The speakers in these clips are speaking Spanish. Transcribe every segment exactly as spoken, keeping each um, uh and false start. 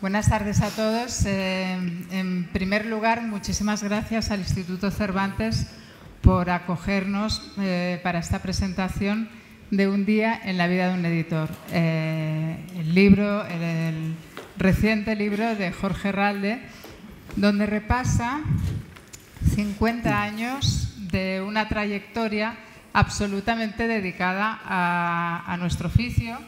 Buenas tardes a todos. Eh, en primer lugar, muchísimas gracias al Instituto Cervantes por acogernos eh, para esta presentación de Un día en la vida de un editor. Eh, el libro, el, el reciente libro de Jorge Herralde, donde repasa cincuenta años de una trayectoria absolutamente dedicada a, a nuestro oficio.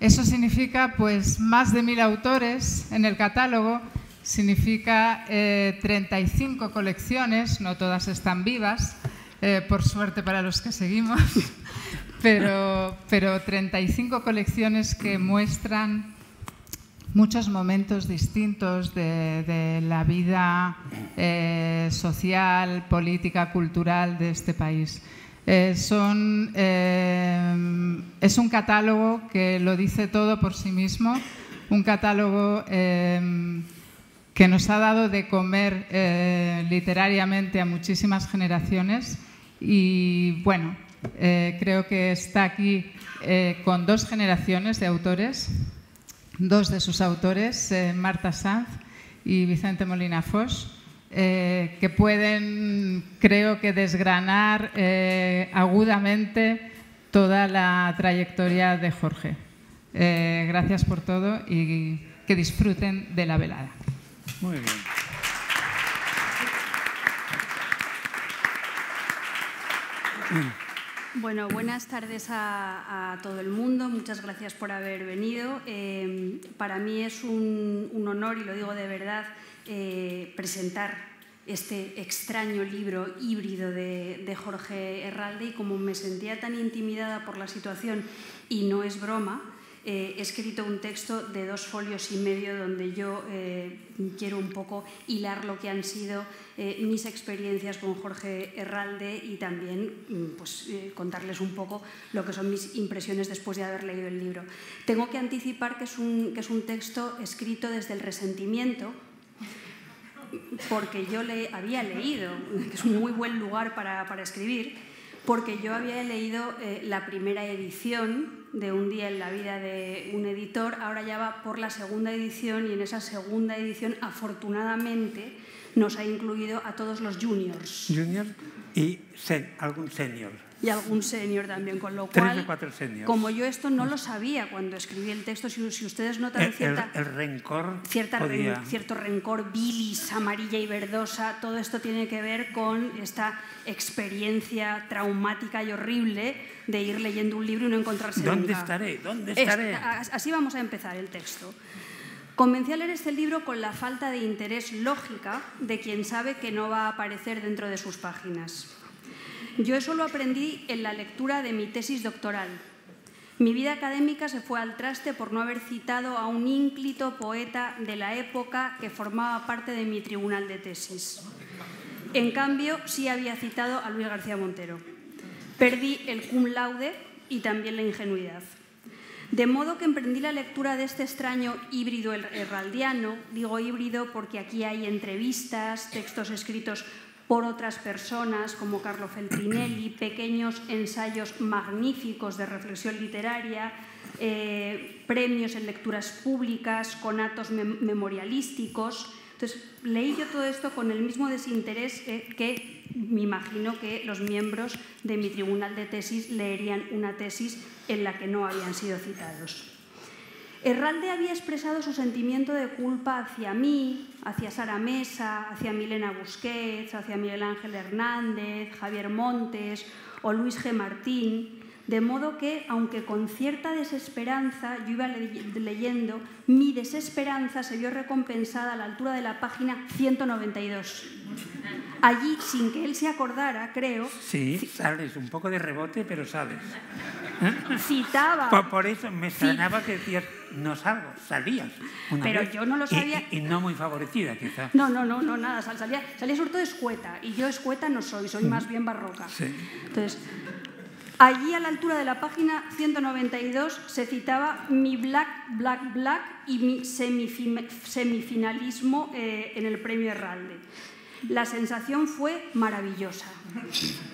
Eso significa pues más de mil autores en el catálogo, significa eh, treinta y cinco colecciones, no todas están vivas, eh, por suerte para los que seguimos, pero, pero treinta y cinco colecciones que muestran muchos momentos distintos de, de la vida eh, social, política, cultural de este país. Eh, son, eh, es un catálogo que lo dice todo por sí mismo, un catálogo eh, que nos ha dado de comer eh, literariamente a muchísimas generaciones y, bueno, eh, creo que está aquí eh, con dos generaciones de autores, dos de sus autores, eh, Marta Sanz y Vicente Molina Foix, Eh, que pueden, creo que, desgranar eh, agudamente toda la trayectoria de Jorge. Eh, gracias por todo y que disfruten de la velada. Muy bien. Bueno, buenas tardes a, a todo el mundo. Muchas gracias por haber venido. Eh, para mí es un, un honor, y lo digo de verdad, Eh, presentar este extraño libro híbrido de, de Jorge Herralde, y como me sentía tan intimidada por la situación, y no es broma, eh, he escrito un texto de dos folios y medio donde yo eh, quiero un poco hilar lo que han sido eh, mis experiencias con Jorge Herralde y también pues, eh, contarles un poco lo que son mis impresiones después de haber leído el libro. Tengo que anticipar que es un, que es un texto escrito desde el resentimiento, porque yo le había leído, que es un muy buen lugar para, para escribir, porque yo había leído eh, la primera edición de Un día en la vida de un editor. Ahora ya va por la segunda edición, y en esa segunda edición, afortunadamente, nos ha incluido a todos los juniors. Junior y sen, algún senior. Y algún senior también, con lo cual, tres o cuatro seniors. Como yo esto no lo sabía cuando escribí el texto, si, si ustedes notan el, cierta, el, el rencor, cierta ren, cierto rencor, bilis amarilla y verdosa, todo esto tiene que ver con esta experiencia traumática y horrible de ir leyendo un libro y no encontrarse nunca. ¿Dónde estaré? ¿Dónde estaré? Esta, así vamos a empezar el texto. Comencé a leer este libro con la falta de interés lógica de quien sabe que no va a aparecer dentro de sus páginas. Yo eso lo aprendí en la lectura de mi tesis doctoral. Mi vida académica se fue al traste por no haber citado a un ínclito poeta de la época que formaba parte de mi tribunal de tesis. En cambio, sí había citado a Luis García Montero. Perdí el cum laude y también la ingenuidad. De modo que emprendí la lectura de este extraño híbrido herraldiano. Digo híbrido porque aquí hay entrevistas, textos escritos por otras personas como Carlo Feltrinelli, pequeños ensayos magníficos de reflexión literaria, eh, premios en lecturas públicas, conatos mem memorialísticos. Entonces, leí yo todo esto con el mismo desinterés eh, que me imagino que los miembros de mi tribunal de tesis leerían una tesis en la que no habían sido citados. Herralde había expresado su sentimiento de culpa hacia mí, hacia Sara Mesa, hacia Milena Busquets, hacia Miguel Ángel Hernández, Javier Montes o Luis G. Martín, de modo que, aunque con cierta desesperanza yo iba leyendo, mi desesperanza se vio recompensada a la altura de la página ciento noventa y dos. Allí, sin que él se acordara, creo... Sí, sales, un poco de rebote, pero sales. Citaba... Por, por eso me extrañaba que decías, no salgo, salías. Pero vez, yo no lo sabía... Y, y no muy favorecida, quizá. No, no, no, no nada, sal, salía, salía sobre todo escueta, y yo escueta no soy, soy más bien barroca. Sí. Entonces, allí a la altura de la página ciento noventa y dos se citaba mi Black, Black, Black y mi semifinalismo eh, en el premio Herralde. La sensación fue maravillosa.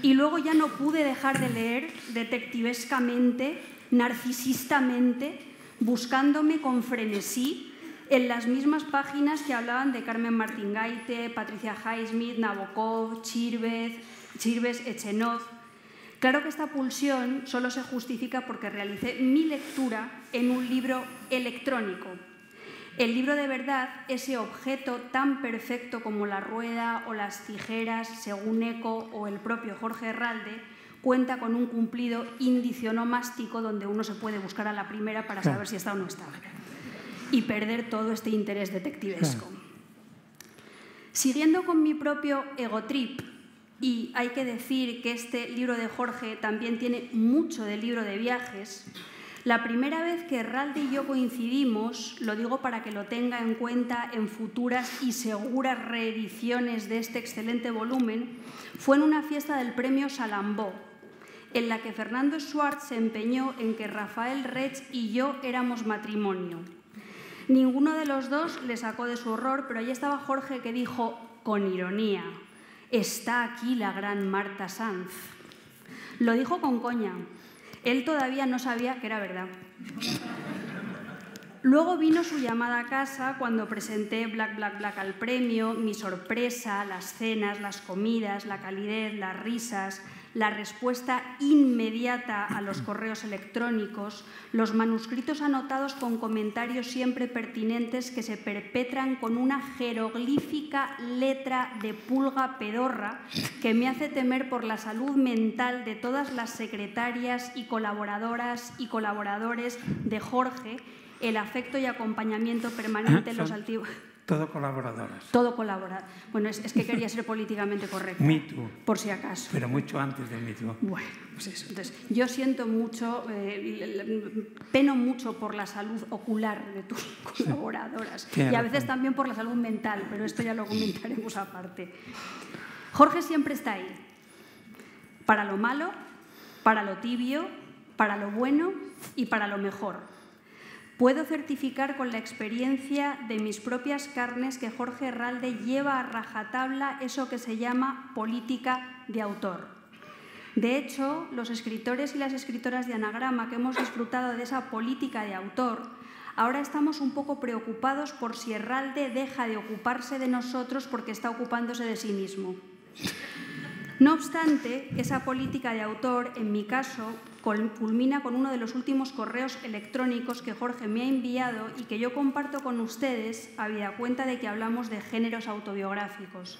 Y luego ya no pude dejar de leer detectivescamente, narcisistamente, buscándome con frenesí en las mismas páginas que hablaban de Carmen Martín Gaite, Patricia Highsmith, Nabokov, Chirbes, Chirbes, Echenoz. Claro que esta pulsión solo se justifica porque realicé mi lectura en un libro electrónico. El libro de verdad, ese objeto tan perfecto como la rueda o las tijeras, según Eco o el propio Jorge Herralde, cuenta con un cumplido indicionomástico donde uno se puede buscar a la primera para saber si está o no está. Y perder todo este interés detectivesco. Siguiendo con mi propio egotrip. Y hay que decir que este libro de Jorge también tiene mucho de libro de viajes. La primera vez que Herralde y yo coincidimos, lo digo para que lo tenga en cuenta en futuras y seguras reediciones de este excelente volumen, fue en una fiesta del premio Salambó, en la que Fernando Schwartz se empeñó en que Rafael Rech y yo éramos matrimonio. Ninguno de los dos le sacó de su horror, pero allí estaba Jorge que dijo, con ironía, «Está aquí la gran Marta Sanz». Lo dijo con coña. Él todavía no sabía que era verdad. Luego vino su llamada a casa cuando presenté Black, Black, Black al premio, mi sorpresa, las cenas, las comidas, la calidez, las risas, la respuesta inmediata a los correos electrónicos, los manuscritos anotados con comentarios siempre pertinentes que se perpetran con una jeroglífica letra de pulga pedorra que me hace temer por la salud mental de todas las secretarias y colaboradoras y colaboradores de Jorge, el afecto y acompañamiento permanente en los altivos. Todo colaboradoras. Todo colaboradoras. Bueno, es, es que quería ser políticamente correcta. Me Too. Por si acaso. Pero mucho antes del Me Too. Bueno, pues eso. Entonces, yo siento mucho, eh, peno mucho por la salud ocular de tus colaboradoras. Sí. Y a veces también por la salud mental, pero esto ya lo comentaremos aparte. Jorge siempre está ahí. Para lo malo, para lo tibio, para lo bueno y para lo mejor. Puedo certificar con la experiencia de mis propias carnes que Jorge Herralde lleva a rajatabla eso que se llama política de autor. De hecho, los escritores y las escritoras de Anagrama que hemos disfrutado de esa política de autor, ahora estamos un poco preocupados por si Herralde deja de ocuparse de nosotros porque está ocupándose de sí mismo. No obstante, esa política de autor, en mi caso, culmina con uno de los últimos correos electrónicos que Jorge me ha enviado y que yo comparto con ustedes, habida cuenta de que hablamos de géneros autobiográficos.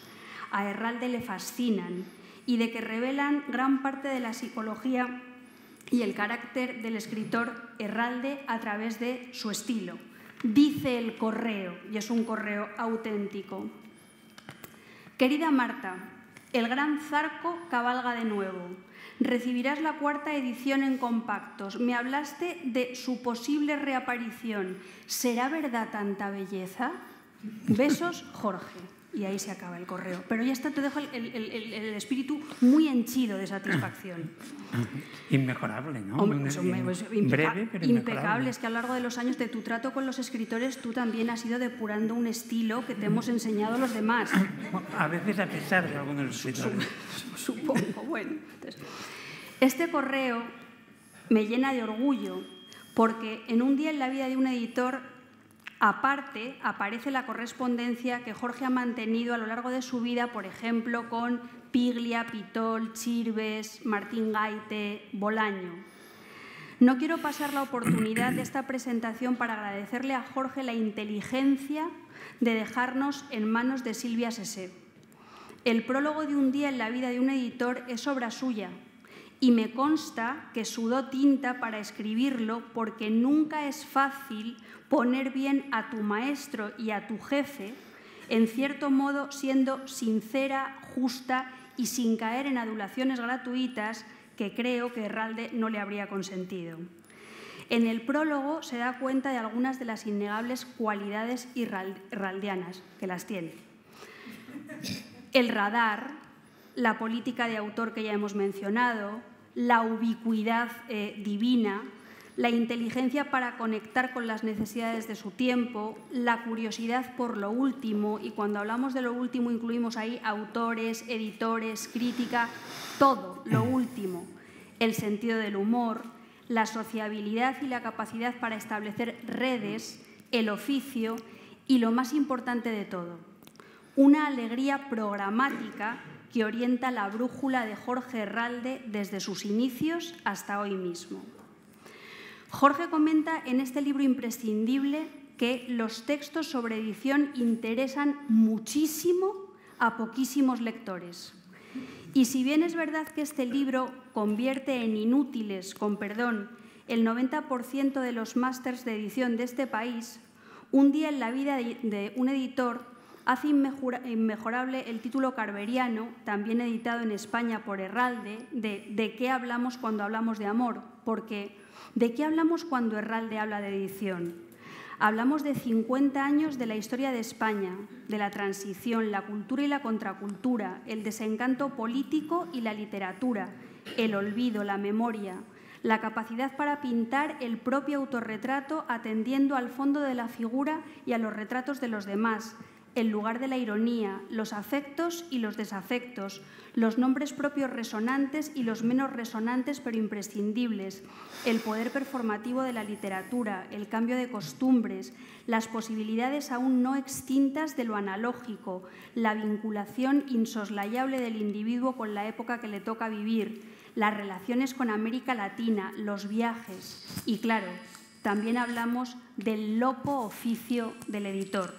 A Herralde le fascinan y de que revelan gran parte de la psicología y el carácter del escritor Herralde a través de su estilo. Dice el correo, y es un correo auténtico. Querida Marta, el gran Zarco cabalga de nuevo. Recibirás la cuarta edición en compactos. Me hablaste de su posible reaparición. ¿Será verdad tanta belleza? Besos, Jorge. Y ahí se acaba el correo. Pero ya está, te dejo el, el, el, el espíritu muy henchido de satisfacción. Inmejorable, ¿no? Hombre, pues, pues, impeca breve, pero impecable. Es que a lo largo de los años de tu trato con los escritores, tú también has ido depurando un estilo que te hemos enseñado a los demás. A veces a pesar de algunos escritores. Supongo, bueno. Entonces, este correo me llena de orgullo porque en un día en la vida de un editor... Aparte, aparece la correspondencia que Jorge ha mantenido a lo largo de su vida, por ejemplo, con Piglia, Pitol, Chirbes, Martín Gaite, Bolaño. No quiero pasar la oportunidad de esta presentación para agradecerle a Jorge la inteligencia de dejarnos en manos de Silvia Sese. El prólogo de Un día en la vida de un editor es obra suya. Y me consta que sudó tinta para escribirlo porque nunca es fácil poner bien a tu maestro y a tu jefe, en cierto modo siendo sincera, justa y sin caer en adulaciones gratuitas que creo que Herralde no le habría consentido. En el prólogo se da cuenta de algunas de las innegables cualidades herraldianas que las tiene. El radar, la política de autor que ya hemos mencionado, la ubicuidad eh, divina, la inteligencia para conectar con las necesidades de su tiempo, la curiosidad por lo último, y cuando hablamos de lo último incluimos ahí autores, editores, crítica, todo lo último, el sentido del humor, la sociabilidad y la capacidad para establecer redes, el oficio y, lo más importante de todo, una alegría programática que orienta la brújula de Jorge Herralde desde sus inicios hasta hoy mismo. Jorge comenta en este libro imprescindible que los textos sobre edición interesan muchísimo a poquísimos lectores. Y si bien es verdad que este libro convierte en inútiles, con perdón, el noventa por ciento de los másters de edición de este país, Un día en la vida de un editor hace inmejorable el título carveriano, también editado en España por Herralde, de ¿de qué hablamos cuando hablamos de amor? Porque ¿de qué hablamos cuando Herralde habla de edición? Hablamos de cincuenta años de la historia de España, de la transición, la cultura y la contracultura, el desencanto político y la literatura, el olvido, la memoria, la capacidad para pintar el propio autorretrato atendiendo al fondo de la figura y a los retratos de los demás, el lugar de la ironía, los afectos y los desafectos, los nombres propios resonantes y los menos resonantes pero imprescindibles, el poder performativo de la literatura, el cambio de costumbres, las posibilidades aún no extintas de lo analógico, la vinculación insoslayable del individuo con la época que le toca vivir, las relaciones con América Latina, los viajes y, claro, también hablamos del loco oficio del editor.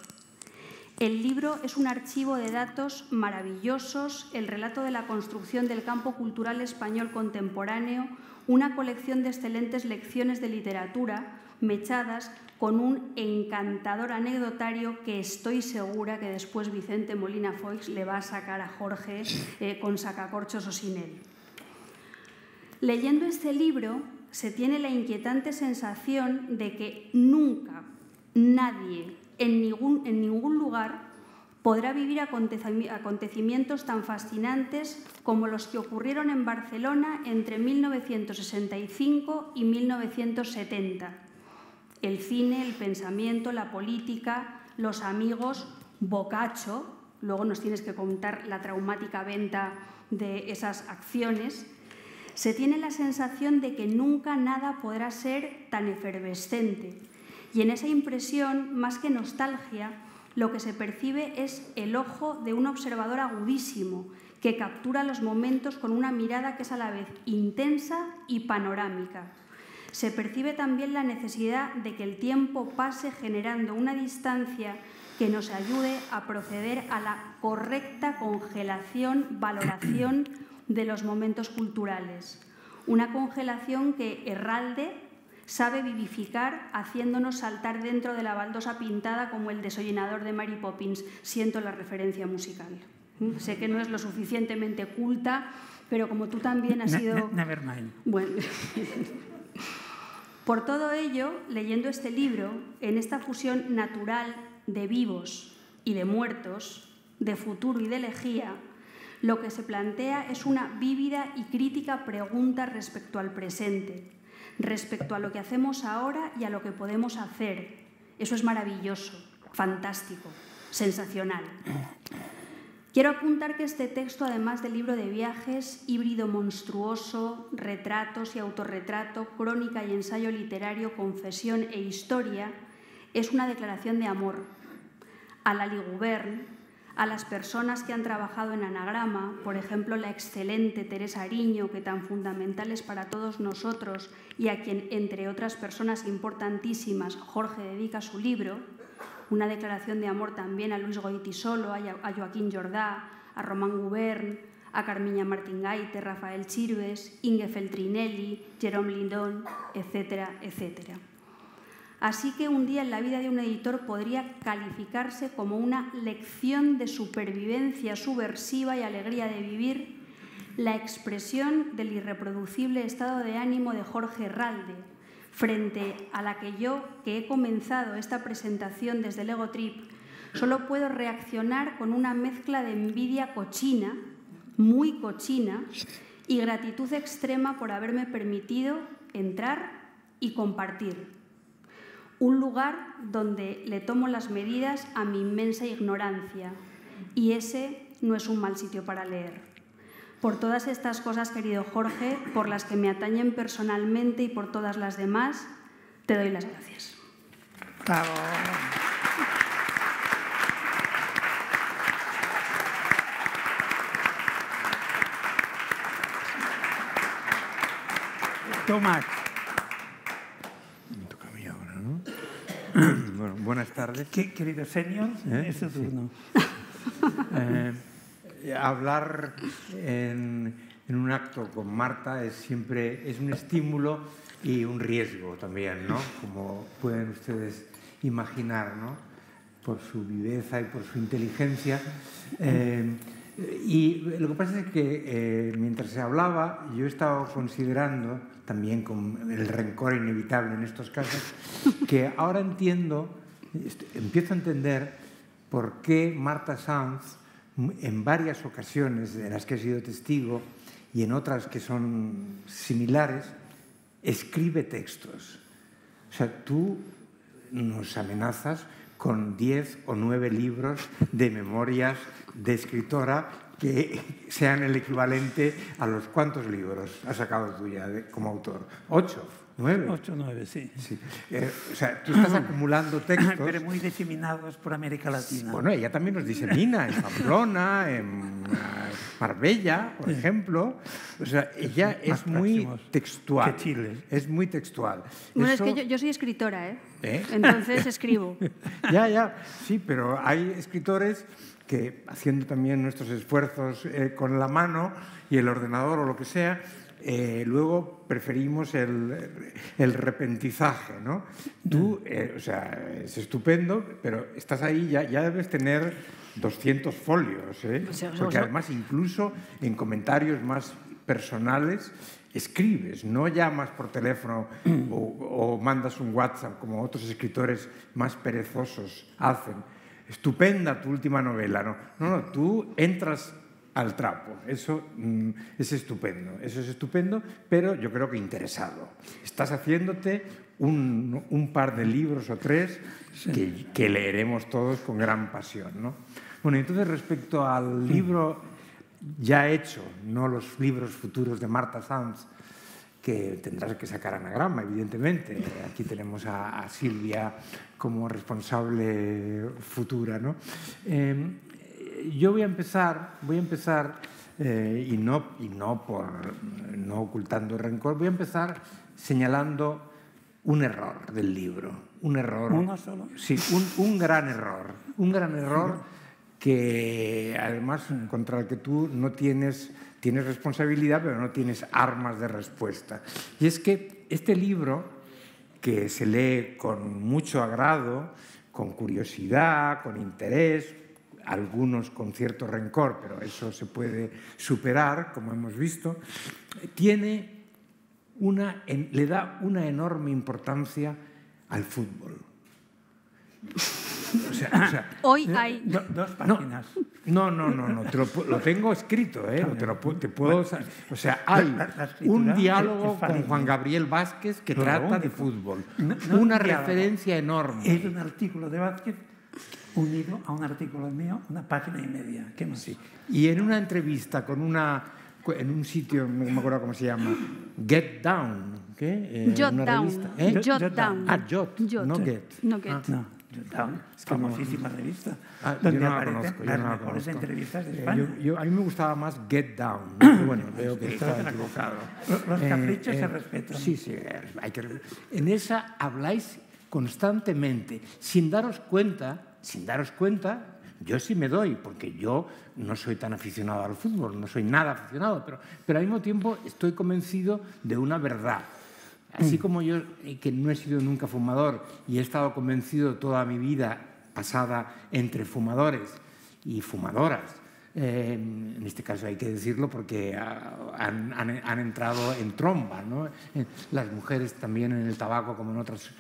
El libro es un archivo de datos maravillosos, el relato de la construcción del campo cultural español contemporáneo, una colección de excelentes lecciones de literatura, mechadas con un encantador anecdotario que estoy segura que después Vicente Molina Foix le va a sacar a Jorge eh, con sacacorchos o sin él. Leyendo este libro se tiene la inquietante sensación de que nunca, nadie, En ningún, en ningún lugar podrá vivir acontecimientos tan fascinantes como los que ocurrieron en Barcelona entre mil novecientos sesenta y cinco y mil novecientos setenta. El cine, el pensamiento, la política, los amigos, Boccaccio, luego nos tienes que contar la traumática venta de esas acciones. Se tiene la sensación de que nunca nada podrá ser tan efervescente. Y en esa impresión, más que nostalgia, lo que se percibe es el ojo de un observador agudísimo que captura los momentos con una mirada que es a la vez intensa y panorámica. Se percibe también la necesidad de que el tiempo pase generando una distancia que nos ayude a proceder a la correcta congelación, valoración de los momentos culturales. Una congelación que Herralde sabe vivificar haciéndonos saltar dentro de la baldosa pintada como el desollenador de Mary Poppins. Siento la referencia musical. Sé que no es lo suficientemente culta, pero como tú también has sido... Never mind. Bueno. Por todo ello, leyendo este libro, en esta fusión natural de vivos y de muertos, de futuro y de elegía, lo que se plantea es una vívida y crítica pregunta respecto al presente, respecto a lo que hacemos ahora y a lo que podemos hacer. Eso es maravilloso, fantástico, sensacional. Quiero apuntar que este texto, además del libro de viajes, híbrido monstruoso, retratos y autorretrato, crónica y ensayo literario, confesión e historia, es una declaración de amor a la Ligubern, a las personas que han trabajado en Anagrama, por ejemplo, la excelente Teresa Ariño, que tan fundamental es para todos nosotros y a quien, entre otras personas importantísimas, Jorge dedica su libro, una declaración de amor también a Luis Goytisolo, a Joaquín Jordá, a Román Gubern, a Carmen Martín Gaite, Rafael Chirbes, Inge Feltrinelli, Jerome Lindon, etcétera, etcétera. Así que Un día en la vida de un editor podría calificarse como una lección de supervivencia subversiva y alegría de vivir, la expresión del irreproducible estado de ánimo de Jorge Herralde, frente a la que yo, que he comenzado esta presentación desde el Ego Trip, solo puedo reaccionar con una mezcla de envidia cochina, muy cochina, y gratitud extrema por haberme permitido entrar y compartir. Un lugar donde le tomo las medidas a mi inmensa ignorancia, y ese no es un mal sitio para leer. Por todas estas cosas, querido Jorge, por las que me atañen personalmente y por todas las demás, te doy las gracias. Bravo. Tomás. Me toca a mí ahora, ¿no? Bueno, buenas tardes. ¿Qué, querido senior, ¿Eh? es su turno. Sí. eh, hablar en, en un acto con Marta es siempre es un estímulo y un riesgo también, ¿no? Como pueden ustedes imaginar, ¿no? Por su viveza y por su inteligencia. Eh, Y lo que pasa es que eh, mientras se hablaba, yo estaba considerando, también con el rencor inevitable en estos casos, que ahora entiendo, empiezo a entender por qué Marta Sanz, en varias ocasiones de las que he sido testigo y en otras que son similares, escribe textos. O sea, tú nos amenazas con diez o nueve libros de memorias de escritora que sean el equivalente a los cuantos libros has sacado tú ya de, como autor. ¿Ocho? ¿Nueve? Ocho, nueve, sí. sí. Eh, o sea, tú estás acumulando textos... Pero muy diseminados por América Latina. Bueno, ella también los disemina en Pamplona, en Marbella, por ejemplo. O sea, ella es muy textual. Chile. Es muy textual. Bueno, Eso... es que yo, yo soy escritora, ¿eh? ¿Eh? Entonces escribo. Ya, ya. Sí, pero hay escritores... que haciendo también nuestros esfuerzos eh, con la mano y el ordenador o lo que sea, eh, luego preferimos el, el repentizaje, ¿no? Tú, eh, o sea, es estupendo, pero estás ahí, ya, ya debes tener doscientos folios, ¿eh? Porque además incluso en comentarios más personales escribes, no llamas por teléfono o, o mandas un WhatsApp como otros escritores más perezosos hacen. Estupenda tu última novela, ¿no? No, no, tú entras al trapo, eso mm, es estupendo, eso es estupendo, pero yo creo que interesado. Estás haciéndote un, un par de libros o tres sí. que, que leeremos todos con gran pasión, ¿no? Bueno, entonces respecto al libro ya hecho, no los libros futuros de Marta Sanz, que tendrás que sacar Anagrama, evidentemente. Aquí tenemos a, a Silvia como responsable futura, ¿no? Eh, yo voy a empezar, voy a empezar eh, y, no, y no, por, no ocultando rencor, voy a empezar señalando un error del libro. Un error. ¿Uno solo? Sí, un, un gran error. Un gran error que, además, contra el que tú no tienes... Tienes responsabilidad, pero no tienes armas de respuesta. Y es que este libro, que se lee con mucho agrado, con curiosidad, con interés, algunos con cierto rencor, pero eso se puede superar, como hemos visto, tiene una, le da una enorme importancia al fútbol. O sea, o sea, Hoy hay do, dos páginas. No, no, no, no, no te lo, lo tengo escrito, ¿eh? Te lo, te puedo, o sea, hay un diálogo con Juan Gabriel Vázquez que trata de fútbol. Una referencia enorme. Es un artículo de Vázquez unido a un artículo mío, una página y media. ¿Qué más? Sí. Y en una entrevista con una, en un sitio, no me acuerdo cómo se llama, Get Down, ¿qué? Eh, Jot Down. ¿Eh? Jot Down. Ah, Jot, Jot. No Get. No Get. Ah, no. Down, es famosísima como... revista, ah, donde no aparecen las no mejores entrevistas de España. Eh, yo, yo, a mí me gustaba más Get Down, ¿no? Bueno, veo que está equivocado. Los, los caprichos eh, eh, se respetan. Sí, sí, hay que... En esa habláis constantemente, sin daros cuenta, sin daros cuenta... Yo sí me doy, porque yo no soy tan aficionado al fútbol, no soy nada aficionado, pero, pero al mismo tiempo estoy convencido de una verdad. Así como yo, que no he sido nunca fumador y he estado convencido toda mi vida pasada entre fumadores y fumadoras, eh, en este caso hay que decirlo porque han, han, han entrado en tromba, ¿no? Las mujeres también en el tabaco como en otras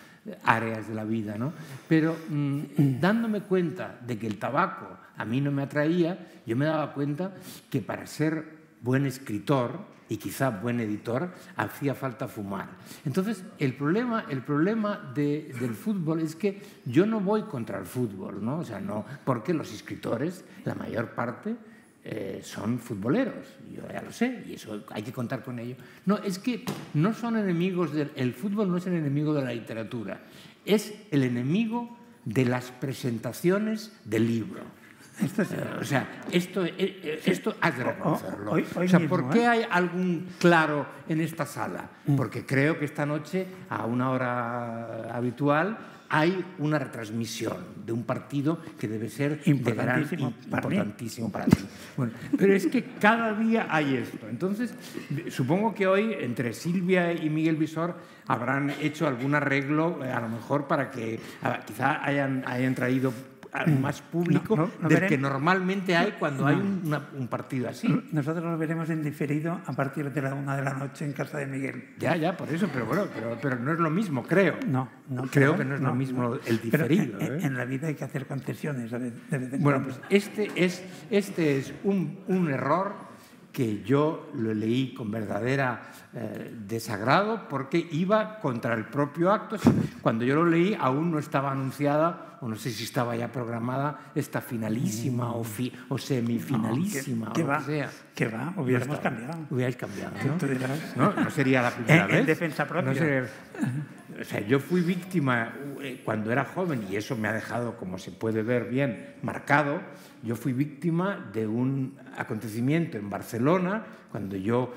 áreas de la vida, ¿no? Pero mm, dándome cuenta de que el tabaco a mí no me atraía, yo me daba cuenta que para ser buen escritor... y quizá buen editor, hacía falta fumar. Entonces, el problema, el problema de, del fútbol es que yo no voy contra el fútbol, ¿no? O sea, no, porque los escritores, la mayor parte, eh, son futboleros, yo ya lo sé, y eso hay que contar con ello. No, es que no son enemigos, del, el fútbol no es el enemigo de la literatura. es el enemigo de las presentaciones del libro. Esto es... O sea, esto, esto hay que reconocerlo. Hoy, hoy o sea, mismo, ¿por qué eh? hay algún claro en esta sala? Porque creo que esta noche, a una hora habitual, hay una retransmisión de un partido que debe ser importantísimo, gran, para, importantísimo mí. para mí. Bueno, pero es que cada día hay esto. Entonces, supongo que hoy, entre Silvia y Miguel Visor, habrán hecho algún arreglo, a lo mejor para que a, quizá hayan, hayan traído... más público no, no, no del veremos. que normalmente hay cuando no. hay un, una, un partido así. Nosotros lo veremos en diferido a partir de la una de la noche en casa de Miguel. Ya, ya, por eso, pero bueno, pero, pero no es lo mismo, creo. No, no creo claro, que no es no, lo mismo no. el diferido. Pero en, ¿eh? en la vida hay que hacer concesiones. De, de, de, bueno, pues este es, este es un, un error que yo lo leí con verdadera eh, desagrado porque iba contra el propio acto. Cuando yo lo leí aún no estaba anunciada, o no sé si estaba ya programada, esta finalísima mm. o, fi, o semifinalísima. No, que, que o va, que sea. Que va, hubiéramos no cambiado. Hubierais cambiado, ¿no? ¿no? No sería la primera vez. En defensa propia. No sería... O sea, yo fui víctima cuando era joven, y eso me ha dejado, como se puede ver bien, marcado. Yo fui víctima de un acontecimiento en Barcelona, cuando yo,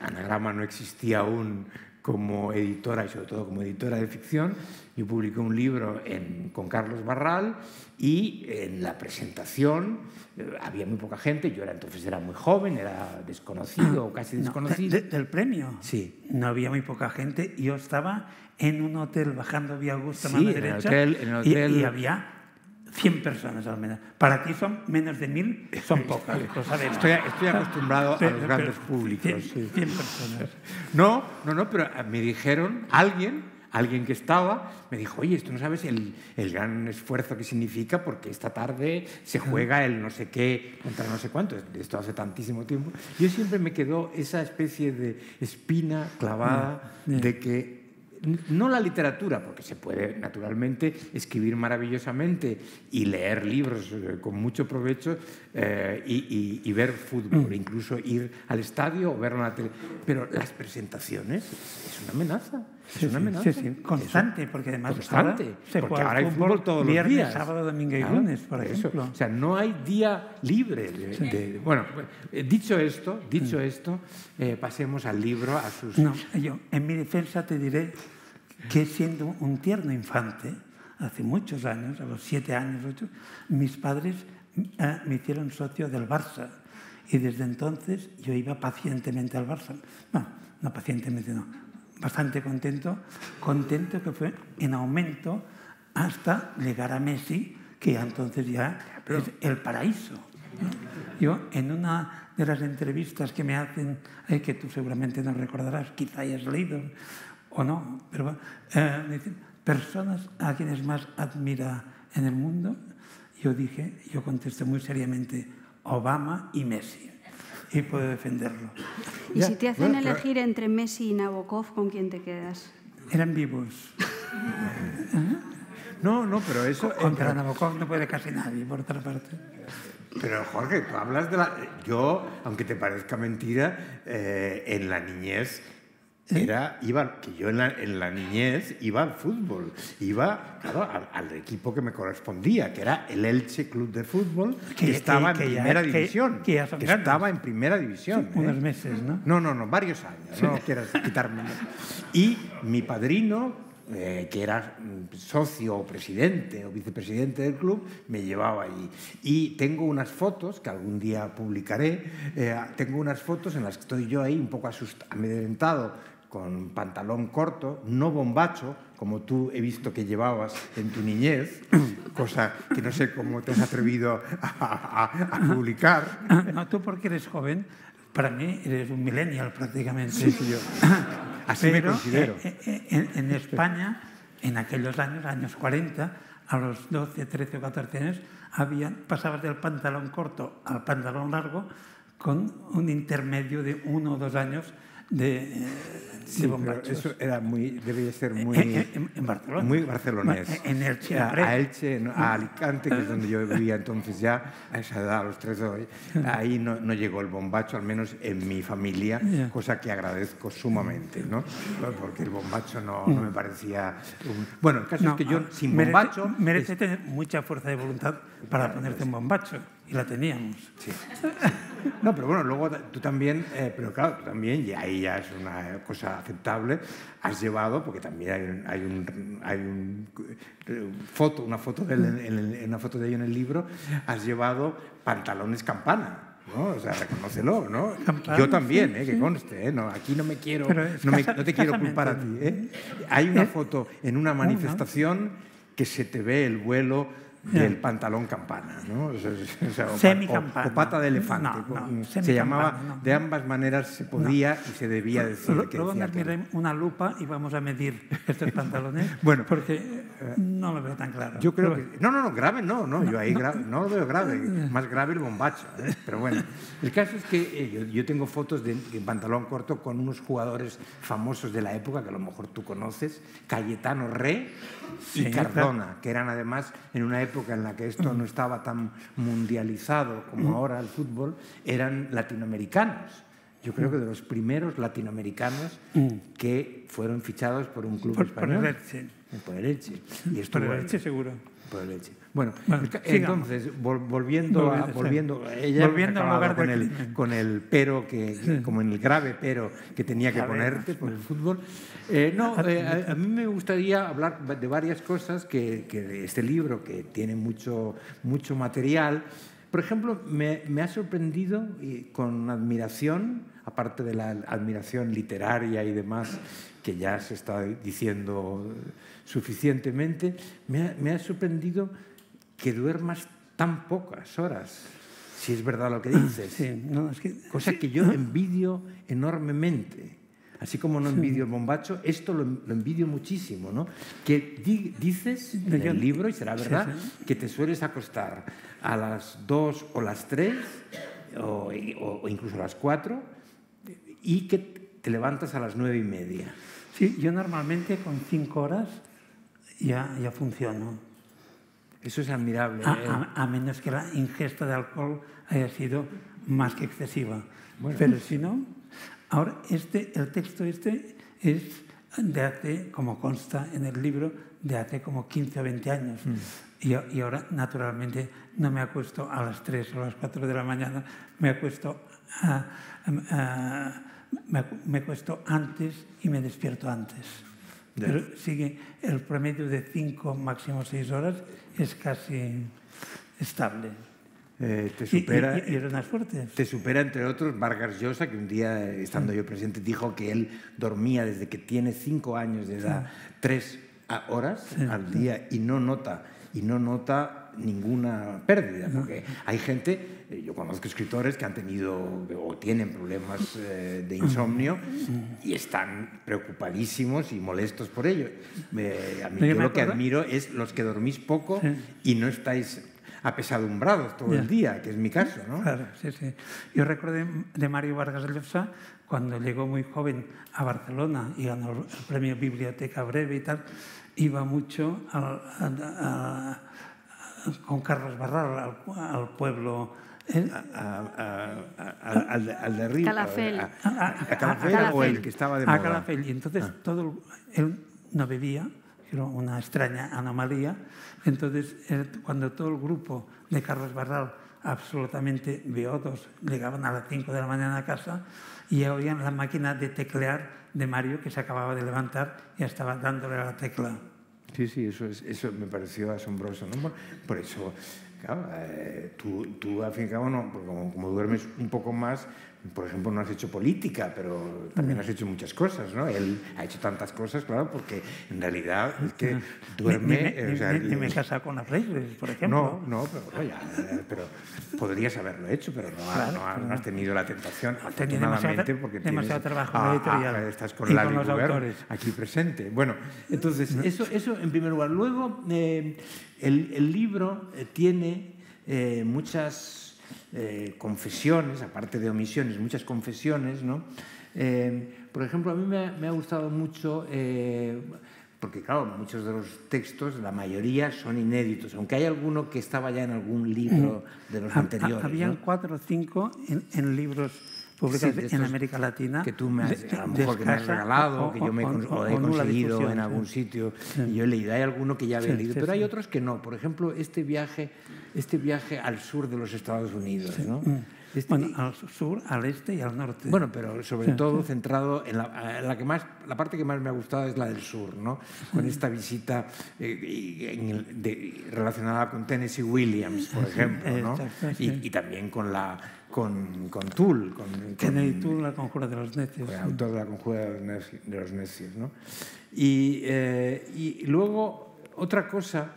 Anagrama no existía aún como editora, y sobre todo como editora de ficción. Yo publiqué un libro en, con Carlos Barral, y en la presentación eh, había muy poca gente. Yo era, entonces era muy joven, era desconocido o casi desconocido. No, de, ¿Del premio? Sí. No había muy poca gente. Yo estaba en un hotel bajando vía Augusta, sí, mano derecha, hotel, en el hotel... y, y había... cien personas al menos. Para ti son menos de mil, son pocas. Lo sabemos. Estoy, estoy acostumbrado pero, a los grandes pero, públicos. cien, sí. cien personas. No, no, no, pero me dijeron, alguien, alguien que estaba, me dijo, oye, tú no sabes el, el gran esfuerzo que significa porque esta tarde se juega el no sé qué contra no sé cuánto. Esto hace tantísimo tiempo. Yo siempre me quedó esa especie de espina clavada no, no. de que no la literatura, porque se puede naturalmente escribir maravillosamente y leer libros con mucho provecho eh, y, y, y ver fútbol, incluso ir al estadio o verlo en la tele. Pero las presentaciones es una amenaza. Es una amenaza. Sí, sí, sí, sí. Constante, eso. porque además Constante, ahora se porque ahora hay fútbol, fútbol todos viernes, los días. sábado, domingo y lunes, por ejemplo. Eso. O sea, no hay día libre. De, sí. de, bueno, dicho esto, dicho sí. esto eh, pasemos al libro, a sus... No, yo en mi defensa te diré que siendo un tierno infante, hace muchos años, a los siete años, ocho, mis padres eh, me hicieron socio del Barça. Y desde entonces yo iba pacientemente al Barça. No, no pacientemente, no. Bastante contento, contento que fue en aumento hasta llegar a Messi, que entonces ya es el paraíso. Yo, en una de las entrevistas que me hacen, eh, que tú seguramente no recordarás, quizá hayas leído o no, pero eh, me dicen, personas a quienes más admira en el mundo, yo dije, yo contesté muy seriamente, Obama y Messi. Y puedo defenderlo. ¿Y ya. si te hacen bueno, elegir claro. entre Messi y Nabokov, con quién te quedas? Eran vivos. no, no, pero eso... Contra eh, Nabokov no puede casi nadie, por otra parte. Pero, Jorge, tú hablas de la... Yo, aunque te parezca mentira, eh, en la niñez... Era, iba, que yo en la, en la niñez iba al fútbol, iba claro, al, al equipo que me correspondía, que era el Elche Club de Fútbol, que, que estaba que, en que primera ya, división. Que, que, ya que estaba en primera división. Sí, ¿eh? Unos meses, ¿no? No, no, no, varios años, sí. no quieras quitarme. Y mi padrino... Eh, que era socio o presidente o vicepresidente del club, me llevaba allí. Y tengo unas fotos, que algún día publicaré, eh, tengo unas fotos en las que estoy yo ahí un poco asustado, amedrentado, con pantalón corto, no bombacho, como tú he visto que llevabas en tu niñez, cosa que no sé cómo te has atrevido a, a, a publicar. No, tú porque eres joven, para mí eres un millennial prácticamente. Sí, sí, yo. Así Pero, me considero. En, en España, en aquellos años, años cuarenta, a los doce, trece o catorce años, había, pasabas del pantalón corto al pantalón largo con un intermedio de uno o dos años de... Sí, pero eso era muy, debía ser muy... En, en Barcelona. Muy barcelonés. En Elche. A, a Elche, no, a Alicante, que es donde yo vivía entonces ya, a esa edad, a los tres hoy. Ahí no, no llegó el bombacho, al menos en mi familia, yeah. cosa que agradezco sumamente, ¿no? Porque el bombacho no, no me parecía... Un... Bueno, el caso no, es que yo, sin merece, bombacho... Merece es... tener mucha fuerza de voluntad para claro, ponerte un bombacho. Y la teníamos. Sí. No, pero bueno, luego tú también, eh, pero claro, tú también, y ahí ya es una cosa aceptable, has llevado, porque también hay, hay, un, hay un, foto, una foto de él en el, una foto de ello en el libro, has llevado pantalones campana. ¿No? O sea, reconócelo, ¿no? Campana, yo también, sí, eh, sí. que conste, ¿eh? No, aquí no me quiero, no, me, no te quiero culpar a ti. ¿Eh? Hay una foto en una manifestación que se te ve el vuelo del pantalón campana, ¿no? O sea, o, Semicampana. O, o pata de elefante. No, no, se llamaba, no. De ambas maneras se podía no. y se debía decir. Lo, que luego nos miraré una lupa y vamos a medir estos pantalones. Bueno, porque no lo veo tan claro. Yo creo pero, que, no, no, no, grave no, no, no yo ahí no, grave, no lo veo grave, más grave el bombacho. ¿Eh? Pero bueno, el caso es que eh, yo, yo tengo fotos de, de pantalón corto con unos jugadores famosos de la época, que a lo mejor tú conoces, Cayetano Rey y sí, Cardona, claro. que eran además en una época época en la que esto no estaba tan mundializado como ahora el fútbol, eran latinoamericanos. Yo creo que de los primeros latinoamericanos que fueron fichados por un club por, español. Por el Elche. Por el Elche. Y esto por el Elche, seguro. Por el Elche. Bueno, bueno entonces, sigamos. volviendo volviendo, a, volviendo, ella volviendo a lugar con, de... el, con el pero, que, sí. como en el grave pero que tenía que a ponerte ver. por el fútbol. Eh, no, eh, a, a mí me gustaría hablar de varias cosas que, que de este libro, que tiene mucho, mucho material. Por ejemplo, me, me ha sorprendido y con admiración, aparte de la admiración literaria y demás, que ya se está diciendo suficientemente, me ha, me ha sorprendido que duermas tan pocas horas, si es verdad lo que dices. Sí, no, es que, cosa sí, que yo envidio enormemente. Así como no envidio el bombacho, esto lo, lo envidio muchísimo, ¿no? Que di, dices en el libro, y será verdad, sí, sí. que te sueles acostar a las dos o las tres, o, o incluso a las cuatro, y que te levantas a las nueve y media. Sí, yo normalmente con cinco horas ya, ya funciono. Eso es admirable. A, eh. a, a menos que la ingesta de alcohol haya sido más que excesiva. Bueno. Pero si no... Ahora, este, el texto este es de hace, como consta en el libro, de hace como quince o veinte años. Mm. Y, y ahora, naturalmente, no me acuesto a las tres o a las cuatro de la mañana, me acuesto, a, a, a, me, me acuesto antes y me despierto antes. Yeah. Pero sigue el promedio de cinco, máximo seis horas, es casi estable. Eh, te supera, y, y, y eran las fuertes. Te supera, entre otros, Vargas Llosa, que un día, estando yo presente, dijo que él dormía desde que tiene cinco años de edad, sí. tres horas sí. al día, y no nota, y no nota ninguna pérdida. No. Porque hay gente, yo conozco escritores que han tenido o tienen problemas eh, de insomnio y están preocupadísimos y molestos por ello. Eh, a mí, yo lo que admiro es los que dormís poco sí. y no estáis... apesadumbrados todo el día, que es mi caso, ¿no? Claro, sí, sí. Yo recuerdo de Mario Vargas Llosa cuando llegó muy joven a Barcelona y ganó el premio Biblioteca Breve y tal, iba mucho al, a, a, a, con Carlos Barral al, al pueblo... ¿eh? A, a, a, a, al, al de Río. Calafell. A, a, a, a, a Calafell o el que estaba de moda. A Calafell. Y entonces ah. todo, él no bebía, era una extraña anomalía. Entonces, cuando todo el grupo de Carlos Barral, absolutamente beotos, llegaban a las cinco de la mañana a casa y ya oían la máquina de teclear de Mario, que se acababa de levantar y estaba dándole a la tecla. Sí, sí, eso, es, eso me pareció asombroso, ¿no? Por eso, claro, eh, tú, tú al fin y al cabo, no, como, como duermes un poco más, por ejemplo, no has hecho política, pero también has hecho muchas cosas, ¿no? Él ha hecho tantas cosas, claro, porque en realidad es que duerme... Ni, ni, o sea, ni, ni me he casado con las Reyes, por ejemplo. No, no, pero, ya, pero podrías haberlo hecho, pero no, claro, no, no, no has tenido la tentación, afortunadamente, porque tienes... Demasiado trabajo en la editorial. Ah, estás con Larry Gubern aquí presente. Bueno, entonces, eso, eso en primer lugar. Luego, eh, el, el libro tiene eh, muchas... eh, confesiones, aparte de omisiones, muchas confesiones, ¿no? Eh, por ejemplo, a mí me ha, me ha gustado mucho, eh, porque claro, muchos de los textos, la mayoría son inéditos, aunque hay alguno que estaba ya en algún libro de los anteriores. Habían ¿no? cuatro o cinco en, en libros publicados sí, en América Latina. Que tú me has, a lo mejor que me has regalado, o, que yo me o, o, o he conseguido en algún sí. sitio, sí. y yo he leído. Hay alguno que ya había sí, leído, sí, pero sí. hay otros que no. Por ejemplo, este viaje, este viaje al sur de los Estados Unidos, sí. ¿no? Este, bueno, al sur, al este y al norte. Bueno, pero sobre sí, todo sí. centrado en la, en la que más, la parte que más me ha gustado es la del sur, ¿no? Con esta visita eh, en el, de, relacionada con Tennessee Williams, por ejemplo, ¿no? Exacto, sí. y, y también con la con, con Tull, con, con Tennessee Tull, la conjura de los necios, con el autor de la conjura de los necios, ¿no? Y, eh, y luego otra cosa,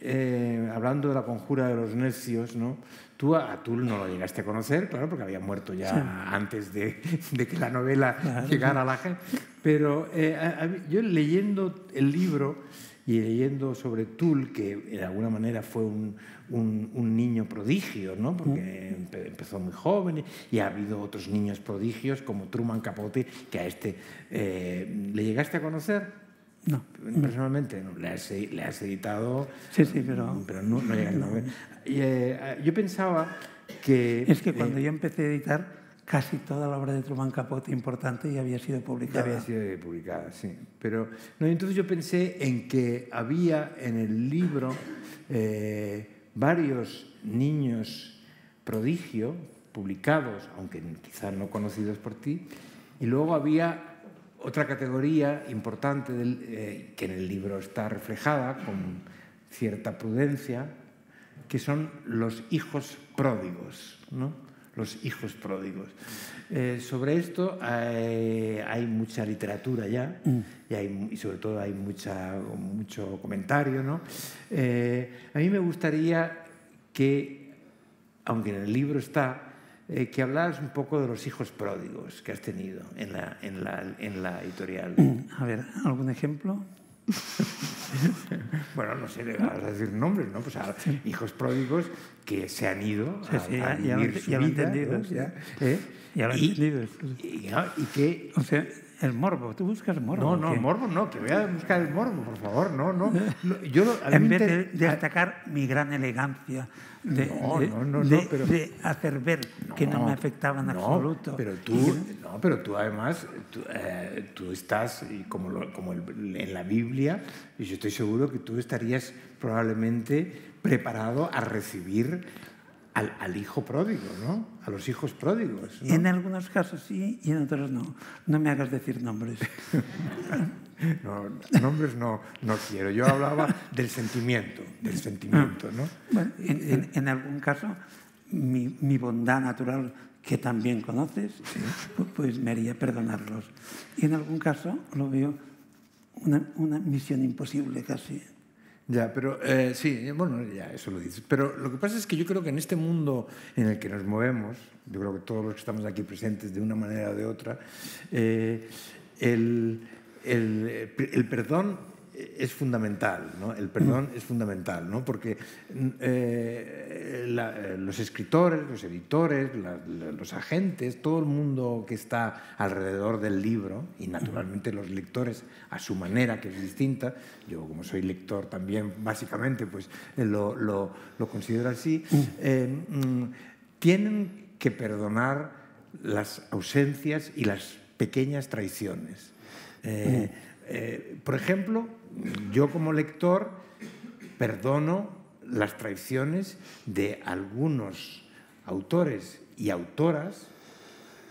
eh, hablando de la conjura de los necios, ¿no? Tú a Tull no lo llegaste a conocer, claro, porque había muerto ya sí. antes de, de que la novela claro. llegara a la gente. Pero eh, a, a, yo leyendo el libro y leyendo sobre Tull, que de alguna manera fue un, un, un niño prodigio, ¿no? Porque empe, empezó muy joven y ha habido otros niños prodigios como Truman Capote, que a este eh, le llegaste a conocer. No. Personalmente, no. Le, has, le has editado. Sí, sí, pero. Pero no, no llegas a ver. Eh, yo pensaba que. Es que cuando eh, yo empecé a editar, casi toda la obra de Truman Capote importante ya había sido publicada. Ya había sido publicada, sí. Pero. No, entonces yo pensé en que había en el libro eh, varios niños prodigio publicados, aunque quizás no conocidos por ti, y luego había. Otra categoría importante del, eh, que en el libro está reflejada con cierta prudencia, que son los hijos pródigos, ¿no? Los hijos pródigos. Eh, sobre esto hay, hay mucha literatura ya y, hay, y sobre todo hay mucha, mucho comentario, ¿no? Eh, a mí me gustaría que, aunque en el libro está, Eh, que hablas un poco de los hijos pródigos que has tenido en la, en la, en la editorial. A ver, ¿algún ejemplo? Bueno, no sé, le vas a decir nombres, ¿no? Pues a sí. hijos pródigos que se han ido sí, sí, a, a ya, vivir ya, su ya vida. Lo entendido, ¿no? ya. ¿Eh? ya lo he entendido. Y, y que... O sea, el morbo, tú buscas morbo. No, no, ¿qué? Morbo no, que voy a buscar el morbo, por favor, no, no. Yo lo, en vez de, de atacar mi gran elegancia, de, no, de, no, no, de, no, pero, de hacer ver no, que no me afectaba en no, absoluto. Pero tú, no, pero tú además, tú, eh, tú estás, como, lo, como el, en la Biblia, y yo estoy seguro que tú estarías probablemente preparado a recibir... Al, al hijo pródigo, ¿no? A los hijos pródigos, ¿no? En algunos casos sí y en otros no. No me hagas decir nombres. No, nombres no, no quiero. Yo hablaba del sentimiento, del sentimiento, ¿no? Bueno, en, en, en algún caso, mi, mi bondad natural, que también conoces, sí. pues, pues me haría perdonarlos. Y en algún caso lo veo una, una misión imposible casi. Ya, pero eh, sí, bueno, ya eso lo dices. Pero lo que pasa es que yo creo que en este mundo en el que nos movemos, yo creo que todos los que estamos aquí presentes de una manera o de otra, eh, el, el, el perdón es fundamental, ¿no? El perdón es fundamental, ¿no? Porque eh, la, los escritores, los editores, la, la, los agentes, todo el mundo que está alrededor del libro y naturalmente los lectores a su manera, que es distinta, yo como soy lector también básicamente pues lo, lo, lo considero así, eh, tienen que perdonar las ausencias y las pequeñas traiciones. Eh, eh, por ejemplo, yo como lector perdono las traiciones de algunos autores y autoras,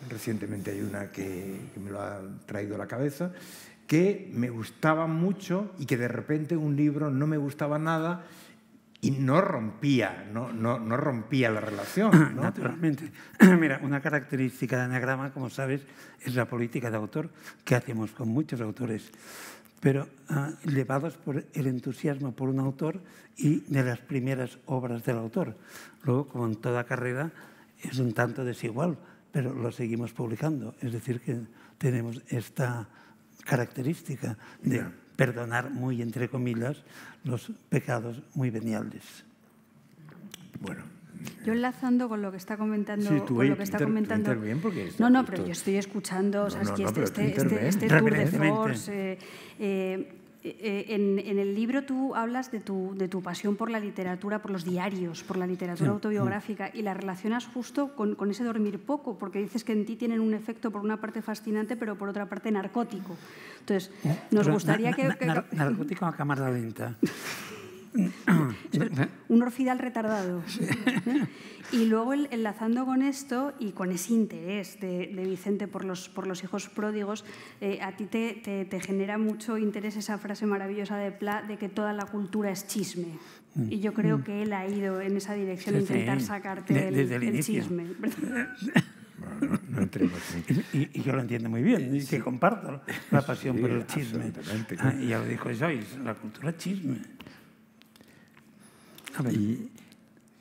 recientemente hay una que, que me lo ha traído a la cabeza, que me gustaba mucho y que de repente un libro no me gustaba nada y no rompía, no, no, no rompía la relación, ¿no? Naturalmente. Mira, una característica de Anagrama, como sabes, es la política de autor que hacemos con muchos autores, pero uh, llevados por el entusiasmo por un autor y de las primeras obras del autor. Luego, como en toda carrera, es un tanto desigual, pero lo seguimos publicando. Es decir, que tenemos esta... característica de yeah. perdonar muy entre comillas los pecados muy veniales. Bueno, Yo enlazando con lo que está comentando... Sí, tú, con lo que está inter, comentando... Porque no, no, pero yo estoy escuchando... No, no, no, este, este, este, este tour de force... Eh, eh, Eh, en, en el libro tú hablas de tu, de tu pasión por la literatura, por los diarios, por la literatura sí, autobiográfica sí. y la relacionas justo con, con ese dormir poco, porque dices que en ti tienen un efecto por una parte fascinante pero por otra parte narcótico. Entonces, ¿Eh? nos pero gustaría na, que... Na, que... Nar, narcótico a cámara lenta. Un orfidal retardado. Sí. Y luego enlazando con esto y con ese interés de, de Vicente por los, por los hijos pródigos, eh, a ti te, te, te genera mucho interés esa frase maravillosa de Pla de que toda la cultura es chisme. Mm. Y yo creo mm. que él ha ido en esa dirección desde, a intentar sacarte de, desde el, el, el chisme. Bueno, no, no y, y yo lo entiendo muy bien, y sí. que comparto la pasión sí, por el chisme. Ah, y ya lo dijo Joyce, la cultura es chisme. A ver. Y...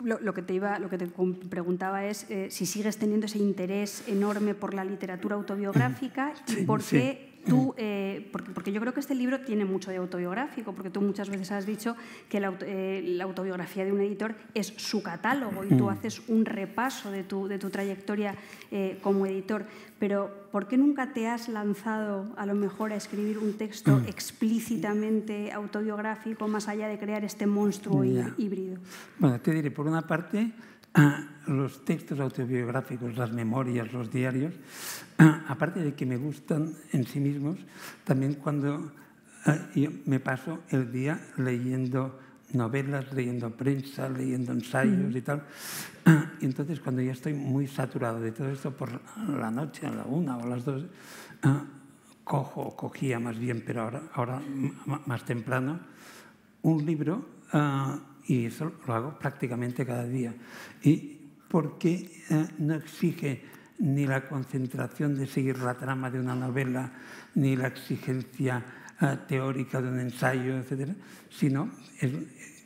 Lo, lo que te iba, lo que te preguntaba es eh, si sigues teniendo ese interés enorme por la literatura autobiográfica sí, y por qué... Sí. Tú, eh, porque, porque yo creo que este libro tiene mucho de autobiográfico, porque tú muchas veces has dicho que la, eh, la autobiografía de un editor es su catálogo y tú haces un repaso de tu, de tu trayectoria eh, como editor. Pero ¿por qué nunca te has lanzado a lo mejor a escribir un texto explícitamente autobiográfico más allá de crear este monstruo ya. híbrido? Bueno, te diré, por una parte... Los textos autobiográficos, las memorias, los diarios, aparte de que me gustan en sí mismos, también cuando yo me paso el día leyendo novelas, leyendo prensa, leyendo ensayos y tal. Y entonces cuando ya estoy muy saturado de todo esto, por la noche, a la una o a las dos, cojo o cogía más bien, pero ahora, ahora más temprano, un libro... Y eso lo hago prácticamente cada día. Y porque eh, no exige ni la concentración de seguir la trama de una novela, ni la exigencia eh, teórica de un ensayo, etcétera, sino es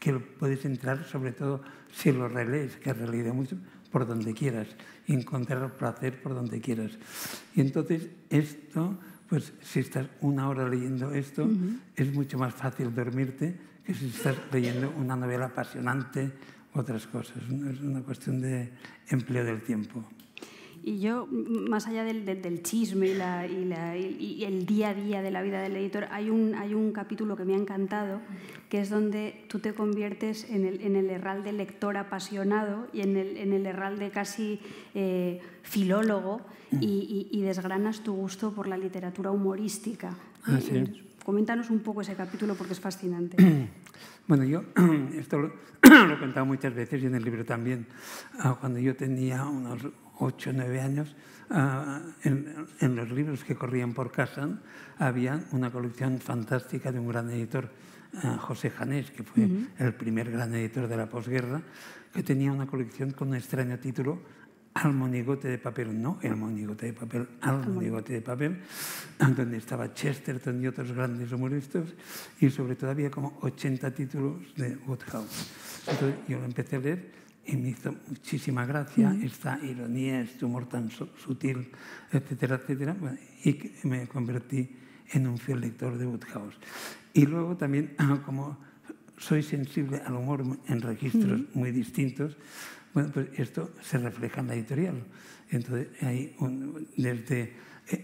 que puedes entrar, sobre todo si lo relees, que relees mucho, por donde quieras, y encontrar placer por donde quieras. Y entonces esto, pues si estás una hora leyendo esto, uh-huh. es mucho más fácil dormirte que si estás leyendo una novela apasionante u otras cosas. Es una cuestión de empleo del tiempo. Y yo, más allá del, del, del chisme y, la, y, la, y el día a día de la vida del editor, hay un, hay un capítulo que me ha encantado, que es donde tú te conviertes en el, en el Herralde lector apasionado y en el, en el Herralde casi eh, filólogo y, y, y desgranas tu gusto por la literatura humorística. Ah, sí. Coméntanos un poco ese capítulo porque es fascinante. Bueno, yo esto lo, lo he contado muchas veces y en el libro también. Cuando yo tenía unos ocho o nueve años, en, en los libros que corrían por casa había una colección fantástica de un gran editor, José Janés, que fue uh-huh. el primer gran editor de la posguerra, que tenía una colección con un extraño título, Al monigote de papel, no el monigote de papel, al monigote de papel, donde estaba Chesterton y otros grandes humoristas, y sobre todo había como ochenta títulos de Woodhouse. Entonces yo lo empecé a leer y me hizo muchísima gracia esta ironía, este humor tan sutil, etcétera, etcétera, y me convertí en un fiel lector de Woodhouse. Y luego también, como soy sensible al humor en registros muy distintos, bueno, pues esto se refleja en la editorial. Entonces, hay un, desde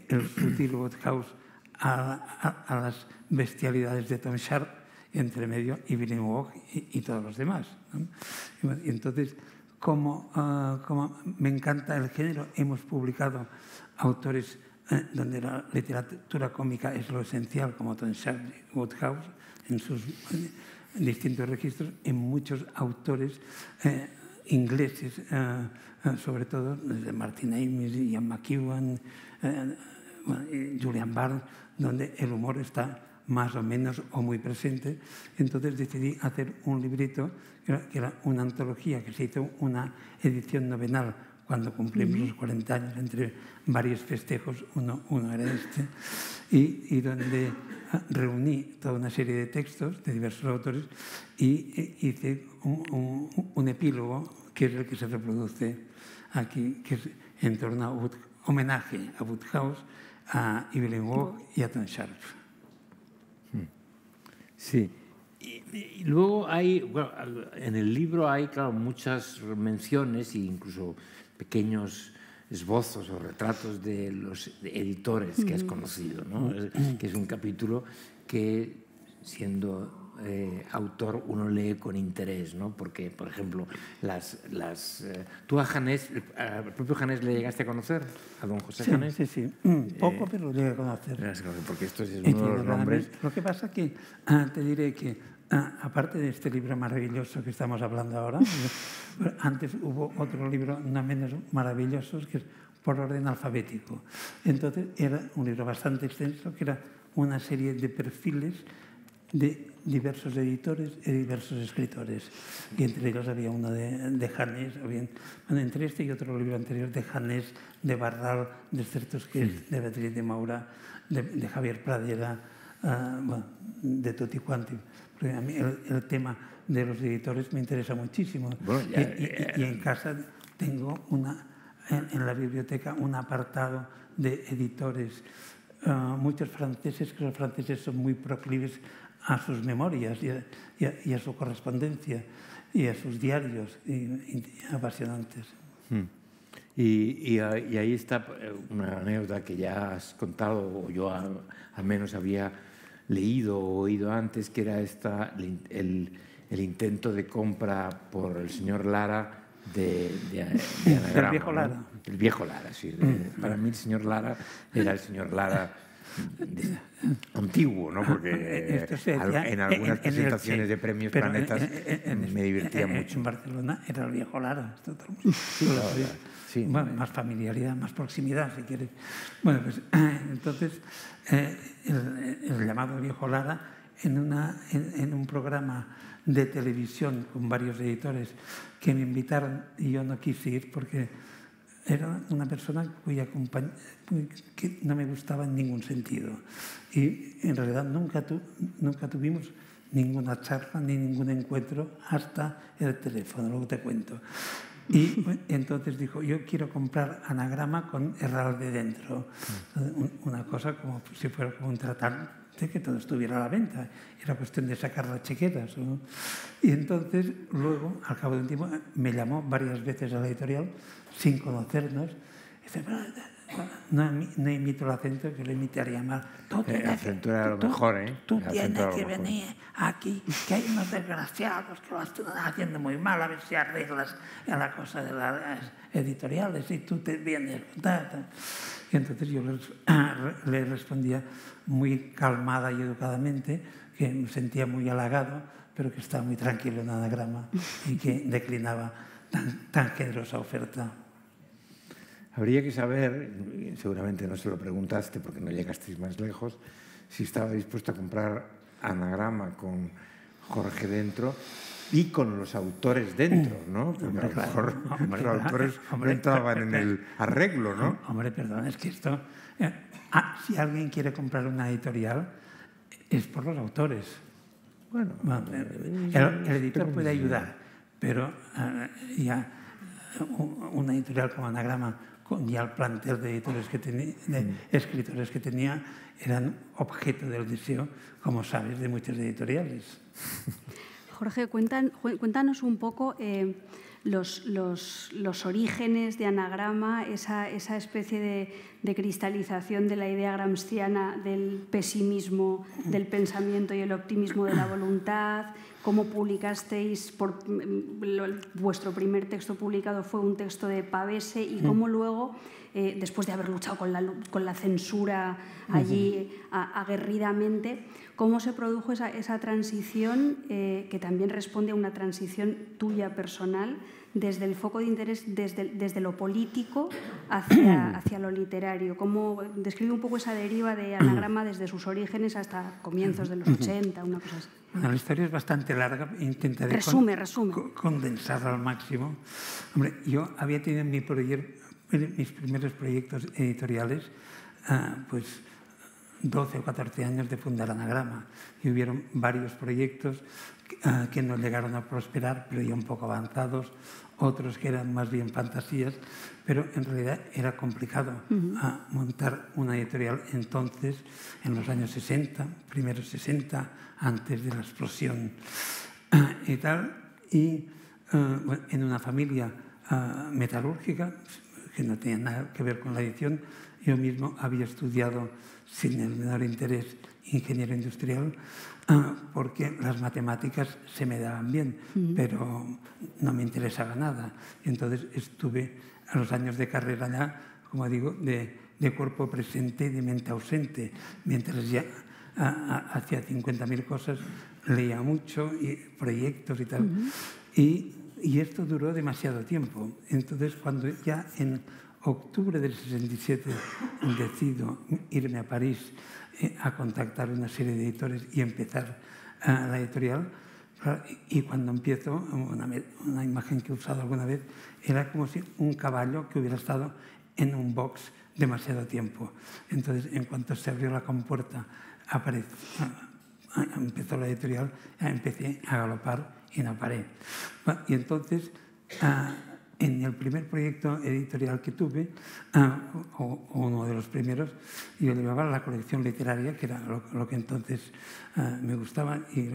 el sutil Woodhouse a, a, a las bestialidades de Tom Sharp, entre medio, y William Waugh y, y todos los demás, ¿no? Y entonces, como, uh, como me encanta el género, hemos publicado autores eh, donde la literatura cómica es lo esencial, como Tom Sharp y Woodhouse, en sus eh, distintos registros, en muchos autores... Eh, ingleses, eh, sobre todo, desde Martin Amis, Ian McEwan, eh, Julian Barnes, donde el humor está más o menos o muy presente. Entonces decidí hacer un librito, que era, que era una antología, que se hizo una edición novenal cuando cumplimos los cuarenta años, entre varios festejos, uno, uno era este, y, y donde reuní toda una serie de textos de diversos autores y hice un, un, un epílogo que es el que se reproduce aquí, que es en torno a un homenaje a Woodhouse, a Evelyn Waugh y a Tom Sharp. Sí, Y, y luego hay, bueno, en el libro hay, claro, muchas menciones e incluso pequeños esbozos o retratos de los editores que has conocido, ¿no? Que es un capítulo que, siendo eh, autor, uno lee con interés, ¿no? Porque, por ejemplo, las, las, eh, tú a Janés, al propio Janés le llegaste a conocer, a don José sí, Janés. Sí, sí, eh, poco, pero llegué a conocer. Porque esto es uno de los nombres. Lo que pasa es que, ah, te diré que... Ah, aparte de este libro maravilloso que estamos hablando ahora, antes hubo otro libro no menos maravilloso que es por orden alfabético. Entonces era un libro bastante extenso que era una serie de perfiles de diversos editores y diversos escritores. Y entre ellos había uno de, de Janés, bien, bueno, entre este y otro libro anterior de Janés, de Barral, de Certosqués, de Beatriz de Maura, de, de Javier Pradera, uh, bueno, de Tutti Quanti. A mí el, el tema de los editores me interesa muchísimo. Bueno, ya, y, y, y en casa tengo una, en, en la biblioteca un apartado de editores. Uh, muchos franceses, que los franceses son muy proclives a sus memorias y a, y a, y a su correspondencia y a sus diarios y, y apasionantes. Hmm. Y, y, y ahí está una anécdota que ya has contado, o yo al, al menos había leído o oído antes, que era esta, el, el intento de compra por el señor Lara de, de, de Anagrama. El viejo Lara. ¿No? El viejo Lara, sí. Mm. Para mí el señor Lara era el señor Lara de, antiguo, ¿no? Porque sería, en algunas en, en presentaciones el, de premios pero planetas en, en, me divertía en, mucho. En Barcelona era el viejo Lara. Esto todo el sí, claro, sí. Sí, bueno, más familiaridad, más proximidad, si quieres. Bueno, pues entonces... Eh, el, el llamado viejo Lara, en, una, en, en un programa de televisión con varios editores que me invitaron y yo no quise ir porque era una persona cuya compañía que no me gustaba en ningún sentido. Y en realidad nunca, tu, nunca tuvimos ninguna charla ni ningún encuentro hasta el teléfono, luego te cuento. Y entonces dijo, yo quiero comprar Anagrama con Herralde dentro. Una cosa como si fuera como un tratante que todo estuviera a la venta. Era cuestión de sacar las chequeras, ¿no? Y entonces, luego, al cabo de un tiempo, me llamó varias veces a la editorial sin conocernos. Y dice, no, no imito el acento, que lo imitaría mal. El acento era lo mejor, ¿eh? Tú tienes que venir aquí, que hay unos desgraciados que lo están haciendo muy mal, a ver si arreglas la cosa de las editoriales y tú te vienes. Y entonces yo le respondía muy calmada y educadamente, que me sentía muy halagado, pero que estaba muy tranquilo en Anagrama y que declinaba tan, tan generosa oferta. Habría que saber, seguramente no se lo preguntaste porque no llegasteis más lejos, si estaba dispuesto a comprar Anagrama con Jorge dentro y con los autores dentro, ¿no? Porque hombre, a lo mejor claro, hombre, los autores hombre, no entraban hombre, en el arreglo, ¿no? Hombre, perdón, es que esto... Eh, ah, si alguien quiere comprar una editorial es por los autores. Bueno, bueno el, el editor puede ayudar, pero eh, ya una editorial como Anagrama... y al plantel de editores que tenía, de escritores que tenía, eran objeto del deseo, como sabes, de muchas editoriales. Jorge, cuentan, cuéntanos un poco eh, los, los, los orígenes de Anagrama, esa, esa especie de, de cristalización de la idea gramsciana del pesimismo, del pensamiento y el optimismo de la voluntad. ¿Cómo publicasteis? Por, lo, vuestro primer texto publicado fue un texto de Pavese y cómo luego, eh, después de haber luchado con la, con la censura allí a, aguerridamente, ¿cómo se produjo esa, esa transición eh, que también responde a una transición tuya personal desde el foco de interés, desde, desde lo político hacia, hacia lo literario? ¿Cómo describe un poco esa deriva de Anagrama desde sus orígenes hasta comienzos de los ochenta, una cosa así? Bueno, la historia es bastante larga, intentaré resume, con, resume. condensarla al máximo. Hombre, yo había tenido en mi proyecto, mis primeros proyectos editoriales, uh, pues doce o catorce años de fundar Anagrama y hubieron varios proyectos que nos llegaron a prosperar, pero ya un poco avanzados, otros que eran más bien fantasías, pero en realidad era complicado uh-huh. montar una editorial entonces, en los años sesenta, primeros sesenta, antes de la explosión y tal, y uh, en una familia uh, metalúrgica, que no tenía nada que ver con la edición. Yo mismo había estudiado, sin el menor interés, ingeniero industrial, porque las matemáticas se me daban bien, uh-huh. pero no me interesaba nada. Entonces estuve a los años de carrera ya, como digo, de, de cuerpo presente y de mente ausente. Mientras ya hacía cincuenta mil cosas, leía mucho, y proyectos y tal. Uh-huh. Y, y esto duró demasiado tiempo. Entonces, cuando ya en octubre del sesenta y siete decido irme a París a contactar una serie de editores y empezar uh, la editorial. Y cuando empiezo, una, una imagen que he usado alguna vez, era como si un caballo que hubiera estado en un box demasiado tiempo. Entonces, en cuanto se abrió la compuerta, apareció, uh, empezó la editorial, empecé a galopar y no paré. Y entonces, uh, en el primer proyecto editorial que tuve, uh, o, o uno de los primeros, yo llevaba la colección literaria, que era lo, lo que entonces uh, me gustaba, y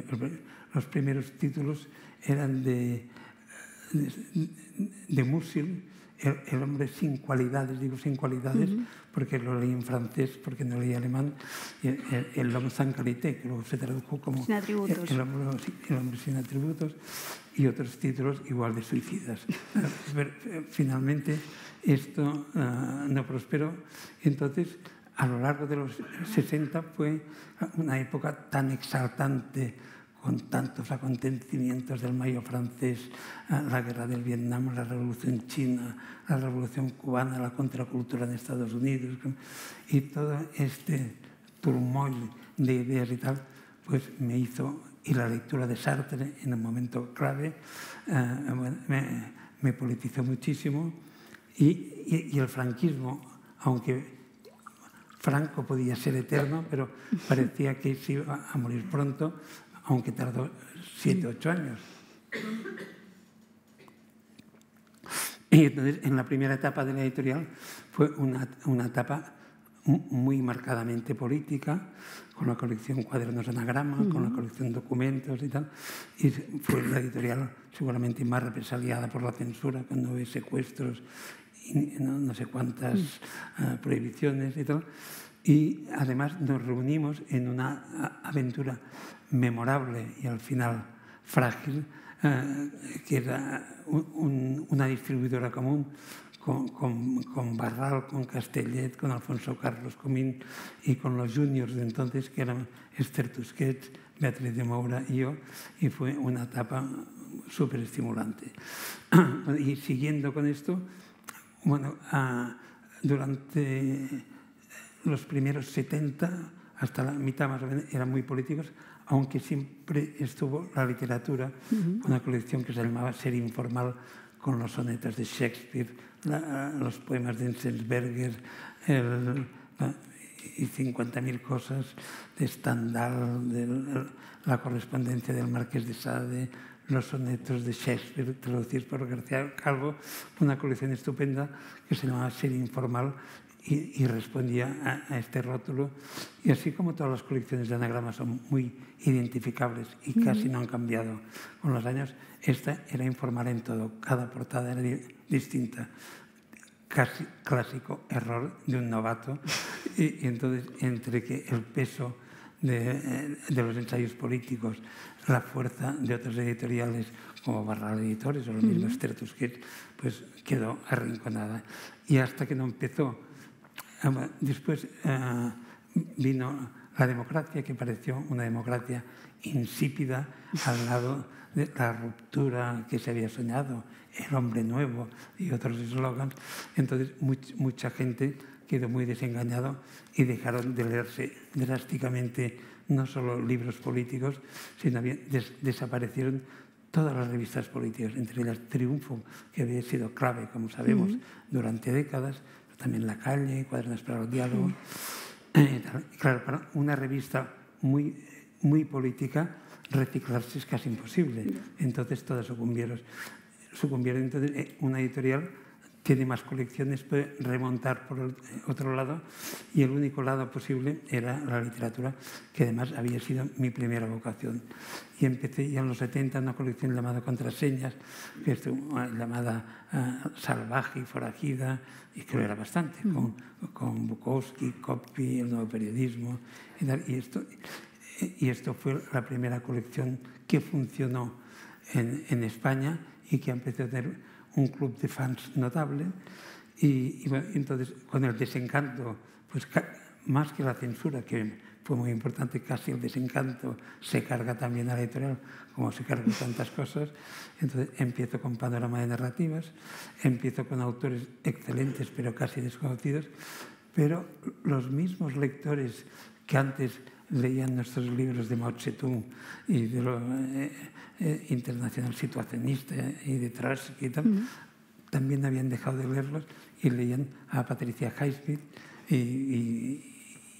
los primeros títulos eran de, de, de Musil, el, el hombre sin cualidades, digo sin cualidades, uh-huh. porque lo leí en francés, porque no leí alemán, el, el, el homme sans qualité, que luego se tradujo como sin atributos. El, el, hombre, el hombre sin atributos, y otros títulos igual de suicidas. Finalmente, esto uh, no prosperó. Entonces, a lo largo de los sesenta fue una época tan exaltante, con tantos acontecimientos del Mayo francés, uh, la guerra del Vietnam, la revolución china, la revolución cubana, la contracultura en Estados Unidos, y todo este turmoil de ideas y tal, pues me hizo... Y la lectura de Sartre en el momento clave eh, me, me politizó muchísimo. Y, y, y el franquismo, aunque Franco podía ser eterno, pero parecía que se iba a morir pronto, aunque tardó siete, ocho años. Y entonces, en la primera etapa de la editorial fue una, una etapa muy marcadamente política, con la colección Cuadernos Anagrama, uh-huh. con la colección Documentos y tal, y fue la editorial seguramente más represaliada por la censura, cuando hubo secuestros y no, no sé cuántas uh, prohibiciones y tal. Y además nos reunimos en una aventura memorable y al final frágil, uh, que era un, un, una distribuidora común, Con, con, con Barral, con Castellet, con Alfonso Carlos Comín y con los juniors de entonces, que eran Esther Tusquets, Beatriz de Moura y yo, y fue una etapa súper estimulante. Y siguiendo con esto, bueno, ah, durante los primeros setenta, hasta la mitad más o menos, eran muy políticos, aunque siempre estuvo la literatura, uh-huh. una colección que se llamaba Ser Informal, con los sonetos de Shakespeare, la, los poemas de Enzensberger el, y cincuenta mil cosas de Stendhal, de la, la correspondencia del Marqués de Sade, los sonetos de Shakespeare, traducidos por García Calvo, una colección estupenda que se llamaba Ser Informal y, y respondía a, a este rótulo. Y así como todas las colecciones de Anagrama son muy identificables y casi no han cambiado con los años, esta era informal en todo, cada portada era distinta. Casi clásico error de un novato. Y, y entonces, entre que el peso de, de los ensayos políticos, la fuerza de otros editoriales como Barral Editores o los mismos Esther Tusquets, pues quedó arrinconada. Y hasta que no empezó, después eh, vino la democracia, que pareció una democracia insípida al lado de la ruptura que se había soñado, el hombre nuevo y otros eslogans. Entonces, much, mucha gente quedó muy desengañada y dejaron de leerse drásticamente no solo libros políticos, sino bien des, desaparecieron todas las revistas políticas, entre ellas Triunfo, que había sido clave, como sabemos, uh-huh. durante décadas, también La Calle, Cuadernos para el Diálogo. Uh-huh. claro, para una revista muy, muy política, reciclarse es casi imposible. Entonces todas sucumbieron. sucumbieron. Entonces una editorial tiene más colecciones, puede remontar por el otro lado, y el único lado posible era la literatura, que además había sido mi primera vocación. Y empecé ya en los setenta una colección llamada Contraseñas, que es llamada uh, Salvaje y Forajida, y creo que era bastante, con, con Bukowski, Coppi, el nuevo periodismo, y, tal, y, esto, y esto fue la primera colección que funcionó en, en España y que empecé a tener un club de fans notable, y, y bueno, entonces con el desencanto, pues más que la censura, que fue muy importante, casi el desencanto se carga también a la editorial, como se cargan tantas cosas. Entonces empiezo con Panorama de Narrativas, empiezo con autores excelentes pero casi desconocidos, pero los mismos lectores que antes leían nuestros libros de Mao Tse-tung y de lo eh, eh, internacional situacionista y de Trotsky y tal, uh-huh. también habían dejado de leerlos y leían a Patricia Highsmith y, y,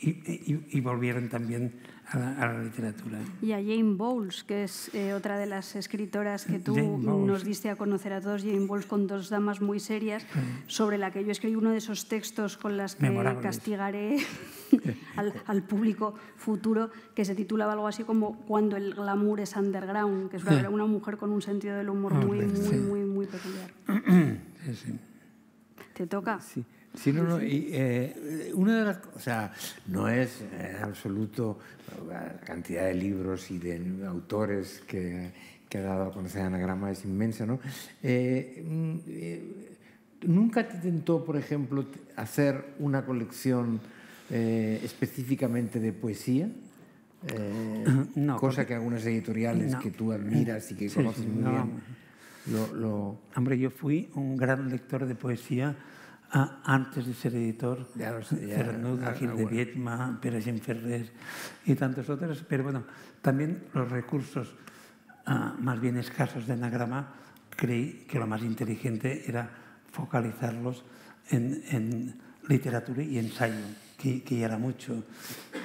y, y, y volvieron también a la, a la literatura. Y a Jane Bowles, que es eh, otra de las escritoras que tú nos diste a conocer a todos, Jane Bowles con Dos damas muy serias, sí. sobre la que yo escribí uno de esos textos con las que castigaré al, al público futuro, que se titulaba algo así como Cuando el glamour es underground, que es una, sí. una mujer con un sentido del humor muy, muy, sí. muy, muy, muy peculiar. Sí, sí. ¿Te toca? Sí. Sí, no, no. Y, eh, una de las cosas, o sea, no es en absoluto la cantidad de libros y de autores que, que ha dado a conocer Anagrama es inmensa, ¿no? Eh, eh, ¿Nunca te tentó, por ejemplo, hacer una colección eh, específicamente de poesía? Eh, no, cosa porque... que algunas editoriales no. que tú admiras y que sí, conoces muy no. bien. Lo, lo... Hombre, yo fui un gran lector de poesía. Ah, antes de ser editor, Cernuda, Gil de bueno. Viedma, Perasín Ferrer y tantos otros. Pero bueno, también los recursos ah, más bien escasos de Anagrama, creí que lo más inteligente era focalizarlos en, en literatura y ensayo, que, que ya era mucho,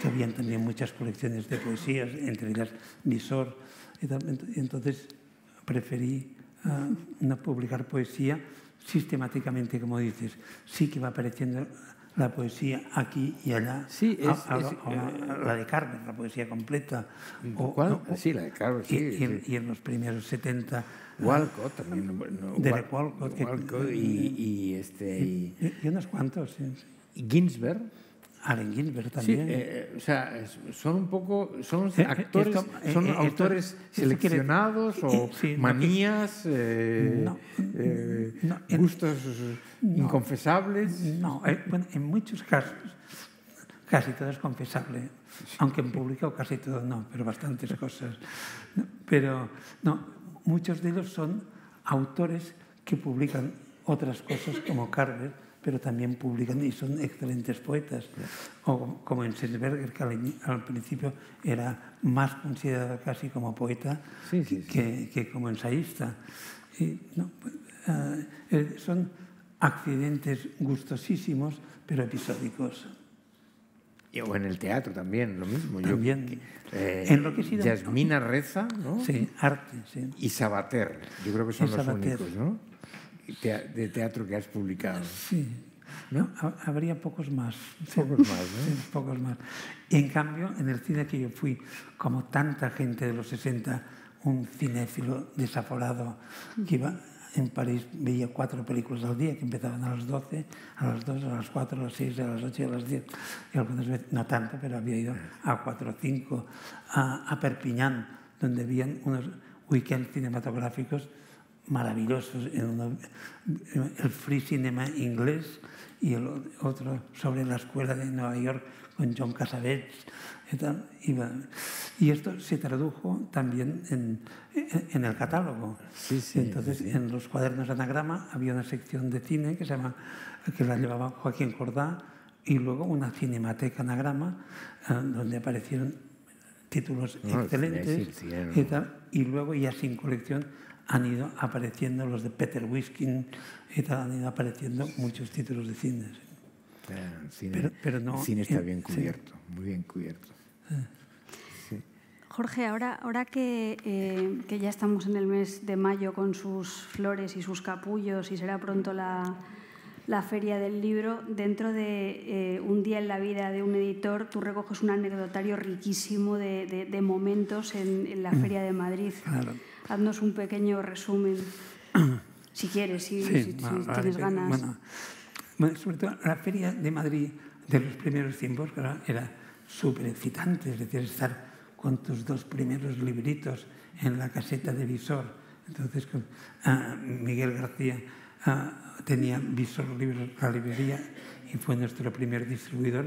que habían también muchas colecciones de poesías, entre ellas Visor. Y entonces preferí ah, no publicar poesía sistemáticamente, como dices, sí que va apareciendo la poesía aquí y allá. Sí, es, a, a, es, a, a, la de Carver, la poesía completa. O, ¿Cuál? O, sí, la de Carver, sí. Y, sí. Y, en, y en los primeros setenta... Walcott también. No, no, de Wal Walcott. Que, Walcott y, y este... Y, y, y unos cuantos. Sí, sí. Ginsberg. Allen Ginsberg también. Sí, eh, o sea, son un poco, son actores, eh, esto, eh, son eh, autores esto, seleccionados quiere, o sí, manías, no, eh, no, eh, no, gustos no, inconfesables. No, eh, bueno, en muchos casos casi todo es confesable, sí. aunque en público casi todo no, pero bastantes cosas. No, pero no, muchos de ellos son autores que publican otras cosas como Carver, pero también publican y son excelentes poetas. O como Enzensberger, que al, al principio era más considerado casi como poeta sí, sí, sí. Que, que como ensayista. Y, no, eh, son accidentes gustosísimos, pero episódicos. O en el teatro también, lo mismo. También. Yo, eh, Enloquecido. Yasmina Reza, ¿no? Sí, arte, sí. Y Sabater, yo creo que son los únicos, ¿no? De teatro que has publicado. Sí, ¿no? Habría pocos más. Pocos sí. más, ¿no? Sí, pocos más. Y en cambio, en el cine que yo fui, como tanta gente de los sesenta, un cinéfilo desaforado que iba en París, veía cuatro películas al día que empezaban a las doce, a las dos, a las cuatro, a las seis, a las ocho y a las diez. Y algunas veces, no tanto, pero había ido a cuatro o cinco, a, a Perpiñán, donde habían unos weekends cinematográficos maravillosos, en una, el Free Cinema inglés y el otro sobre la escuela de Nueva York con John Cassavetes y tal. Y, bueno, y esto se tradujo también en, en el catálogo. Sí, sí, entonces, sí. en los cuadernos de Anagrama había una sección de cine que, se llama, que la llevaba Joaquín Cordá, y luego una cinemateca Anagrama eh, donde aparecieron títulos no, excelentes sí, sí, sí, y tal. Y luego ya sin colección han ido apareciendo los de Peter Whiskin y tal, han ido apareciendo muchos títulos de cine. Claro, el cine, pero, pero no, el cine está bien cubierto, sí. Muy bien cubierto. Sí. Jorge, ahora, ahora que, eh, que ya estamos en el mes de mayo con sus flores y sus capullos y será pronto la, la feria del libro, dentro de eh, Un día en la vida de un editor, tú recoges un anecdotario riquísimo de, de, de momentos en, en la Feria de Madrid. Claro. Haznos un pequeño resumen, si quieres, si, sí, si, bueno, si tienes ganas. Bueno. Bueno, sobre todo la Feria de Madrid de los primeros tiempos, que era, era súper excitante, es decir, estar con tus dos primeros libritos en la caseta de Visor. Entonces, con, ah, Miguel García ah, tenía Visor Libros, la librería, y fue nuestro primer distribuidor,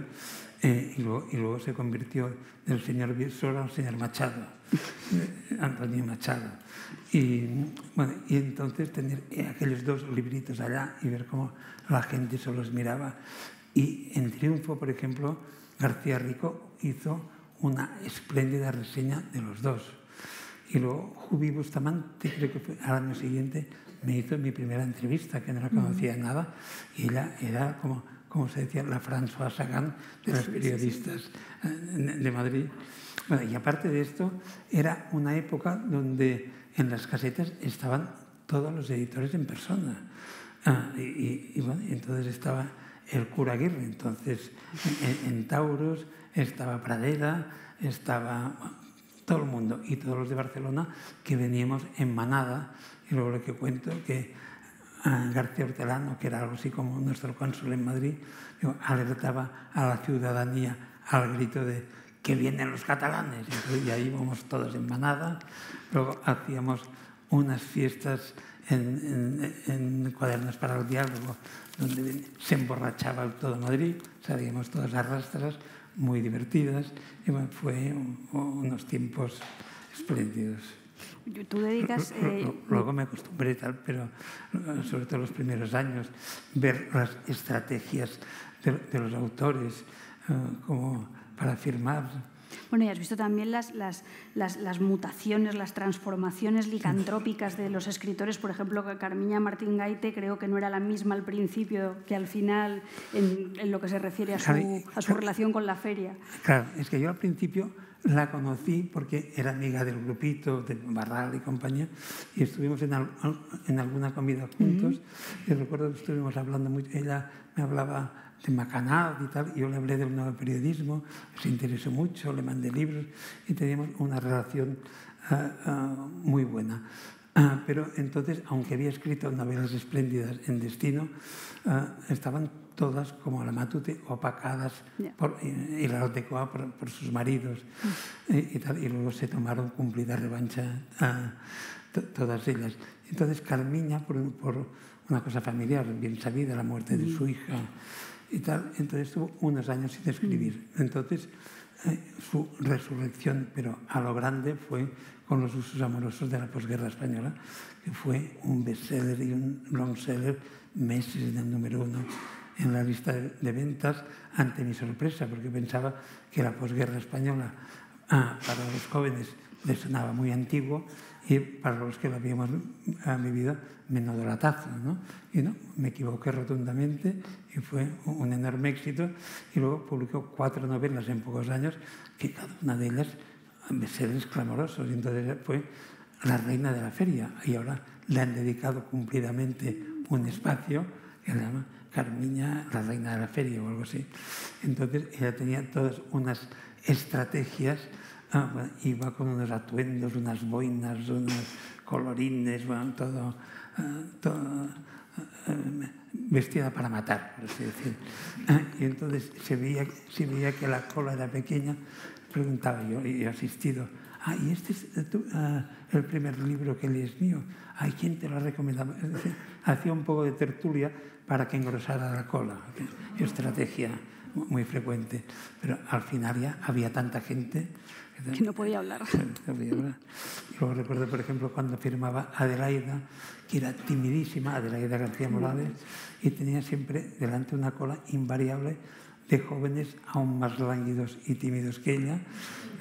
eh, y, luego, y luego se convirtió del señor Visor al señor Machado, Antonio Machado. Y, bueno, y entonces tener aquellos dos libritos allá y ver cómo la gente se los miraba. Y en Triunfo, por ejemplo, García Rico hizo una espléndida reseña de los dos. Y luego Jubi Bustamante, creo que fue al año siguiente, me hizo mi primera entrevista, que no la conocía uh-huh. nada, y ella era como, como se decía, la François Sagan de los periodistas de Madrid. Bueno, y aparte de esto, era una época donde en las casetas estaban todos los editores en persona. Ah, y, y, y bueno, entonces estaba el cura Aguirre, entonces en, en Taurus, estaba Pradera, estaba bueno, todo el mundo y todos los de Barcelona que veníamos en manada. Y luego lo que cuento que ah, García Hortelano, que era algo así como nuestro cónsul en Madrid, digo, alertaba a la ciudadanía al grito de que vienen los catalanes. Entonces, y ahí íbamos todos en manada. Luego hacíamos unas fiestas En, en, en Cuadernos para el diálogo, donde se emborrachaba todo Madrid, salíamos todas las rastras, muy divertidas, y bueno, fue un, unos tiempos espléndidos. Tú dedicas... Eh... Luego me acostumbré tal, pero sobre todo los primeros años, ver las estrategias de, de los autores eh, como para firmar. Bueno, y has visto también las, las, las, las mutaciones, las transformaciones licantrópicas de los escritores. Por ejemplo, Carmen Martín Gaite creo que no era la misma al principio que al final en, en lo que se refiere a su, claro, a su claro, relación con la feria. Claro, es que yo al principio la conocí porque era amiga del grupito, de Barral y compañía, y estuvimos en, al, en alguna comida juntos. Uh-huh. Y recuerdo que estuvimos hablando mucho, ella me hablaba de Macanaz y tal, yo le hablé del nuevo periodismo, se interesó mucho, le mandé libros y teníamos una relación uh, uh, muy buena. Uh, pero entonces, aunque había escrito novelas espléndidas en Destino, uh, estaban todas como a la matute, opacadas yeah. por, y, y la adecuada por, por sus maridos mm. y, y tal, y luego se tomaron cumplida revancha uh, todas ellas. Entonces, Carmiña, por, por una cosa familiar, bien sabida, la muerte de mm. su hija, y tal, entonces estuvo unos años sin escribir. Entonces, eh, su resurrección, pero a lo grande, fue con Los usos amorosos de la posguerra española, que fue un bestseller y un longseller, meses en el número uno en la lista de, de ventas, ante mi sorpresa, porque pensaba que la posguerra española ah, para los jóvenes les sonaba muy antiguo y para los que lo habíamos ah, vivido, menodoratazo, ¿no? Y no, me equivoqué rotundamente y fue un enorme éxito. Y luego publicó cuatro novelas en pocos años, que cada una de ellas bestsellers clamorosos. Y entonces fue la reina de la feria. Y ahora le han dedicado cumplidamente un espacio que se llama Carmiña, la reina de la feria o algo así. Entonces ella tenía todas unas estrategias. Ah, bueno, iba con unos atuendos, unas boinas, unos colorines, bueno, todo... Todo, vestida para matar, por así decir. Y entonces se veía, se veía que la cola era pequeña, preguntaba yo, y he asistido, ah, y este es tu, ah, el primer libro que lees mío, ay, ¿quién te lo recomendaba? Es decir, hacía un poco de tertulia para que engrosara la cola, estrategia muy frecuente, pero al final ya había tanta gente que no podía hablar. Luego recuerdo, por ejemplo, cuando firmaba Adelaida, que era timidísima, Adelaida García Morales, y tenía siempre delante una cola invariable de jóvenes aún más lánguidos y tímidos que ella.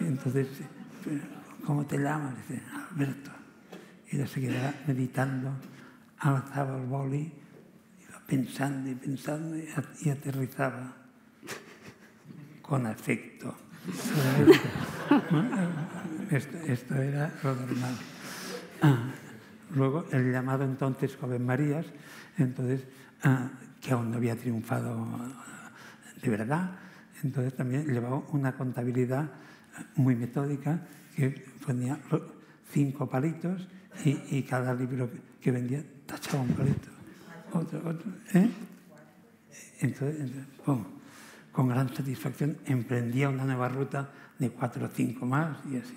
Entonces, ¿cómo te llamas? Dice, Alberto. Ella se quedaba meditando, alzaba el boli, iba pensando y pensando y aterrizaba. con afecto. Esto, esto era lo normal. Ah, luego el llamado entonces Joven Marías, entonces, ah, que aún no había triunfado de verdad, entonces también llevaba una contabilidad muy metódica que ponía cinco palitos y, y cada libro que vendía tachaba un palito. Otro, otro, ¿eh? Entonces, entonces pum, con gran satisfacción emprendía una nueva ruta de cuatro o cinco más y así.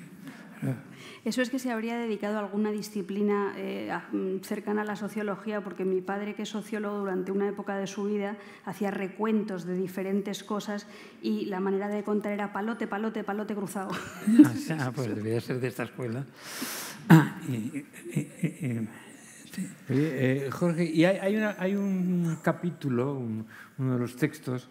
Eso es que se habría dedicado a alguna disciplina eh, cercana a la sociología, porque mi padre, que es sociólogo, durante una época de su vida hacía recuentos de diferentes cosas y la manera de contar era palote, palote, palote cruzado. Ah, pues debía ser de esta escuela. Ah, y, y, y, y, sí. eh, Jorge, y hay, hay, una, hay un capítulo, un, uno de los textos,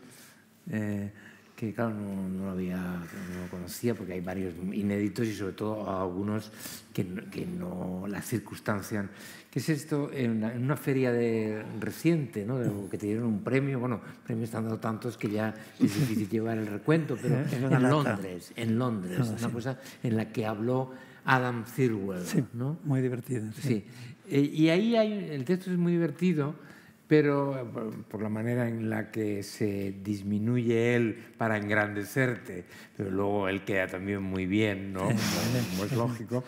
eh, que claro, no, no, lo había, no lo conocía, porque hay varios inéditos y sobre todo algunos que, que no las circunstancian. ¿Qué es esto? En una, en una feria de, reciente, ¿no? De, que te dieron un premio, bueno, premios están dando tantos que ya es difícil llevar el recuento, pero en Londres, en Londres, no, una sí. cosa en la que habló Adam Thirlwell. Sí, ¿no? Muy divertido. Sí. Sí. Y ahí hay, el texto es muy divertido, pero por la manera en la que se disminuye él para engrandecerte, pero luego él queda también muy bien, ¿no? Como es lógico.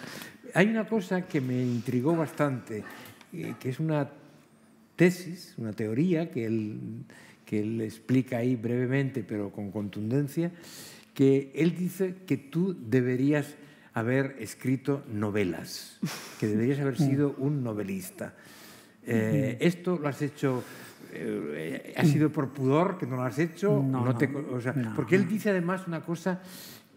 Hay una cosa que me intrigó bastante, que es una tesis, una teoría que él, que él explica ahí brevemente, pero con contundencia, que él dice que tú deberías haber escrito novelas, que deberías haber sido un novelista. Eh, ¿Esto lo has hecho, eh, ha sido por pudor que no lo has hecho? No, no te, o sea, no, porque él dice además una cosa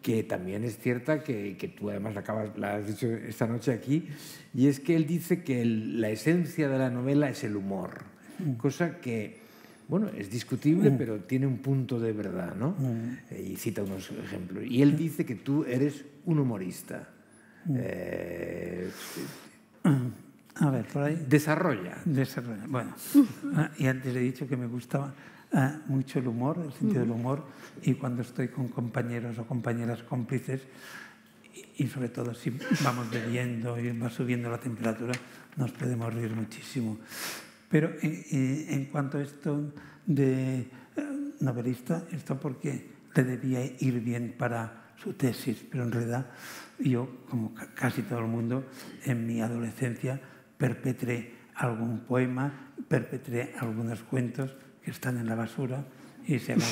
que también es cierta, que, que tú además la, acabas, la has dicho esta noche aquí, y es que él dice que el, la esencia de la novela es el humor, mm. cosa que, bueno, es discutible, mm. pero tiene un punto de verdad, ¿no? Mm. Eh, y cita unos ejemplos. Y él dice que tú eres un humorista. Mm. Eh, A ver, por ahí. Desarrolla. Desarrolla. Bueno, y antes he dicho que me gustaba uh, mucho el humor, el sentido del humor, y cuando estoy con compañeros o compañeras cómplices, y, y sobre todo si vamos bebiendo y va subiendo la temperatura, nos podemos reír muchísimo. Pero eh, en cuanto a esto de eh, novelista, esto porque le debía ir bien para su tesis, pero en realidad yo, como casi todo el mundo, en mi adolescencia perpetré algún poema, perpetré algunos cuentos que están en la basura y se acabó.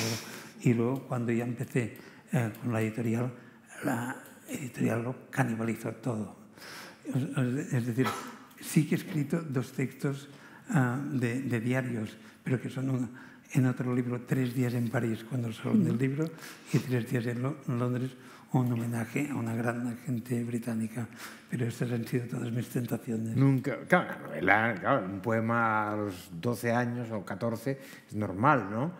Y luego, cuando ya empecé eh, con la editorial, la editorial lo canibalizó todo. Es decir, sí que he escrito dos textos uh, de, de diarios, pero que son una, en otro libro Tres días en París, cuando salón del libro, y Tres días en, Lo, en Londres, un homenaje a una gran agente británica, pero estas han sido todas mis tentaciones. Nunca, claro, novela, claro, un poema a los doce años o catorce es normal, ¿no?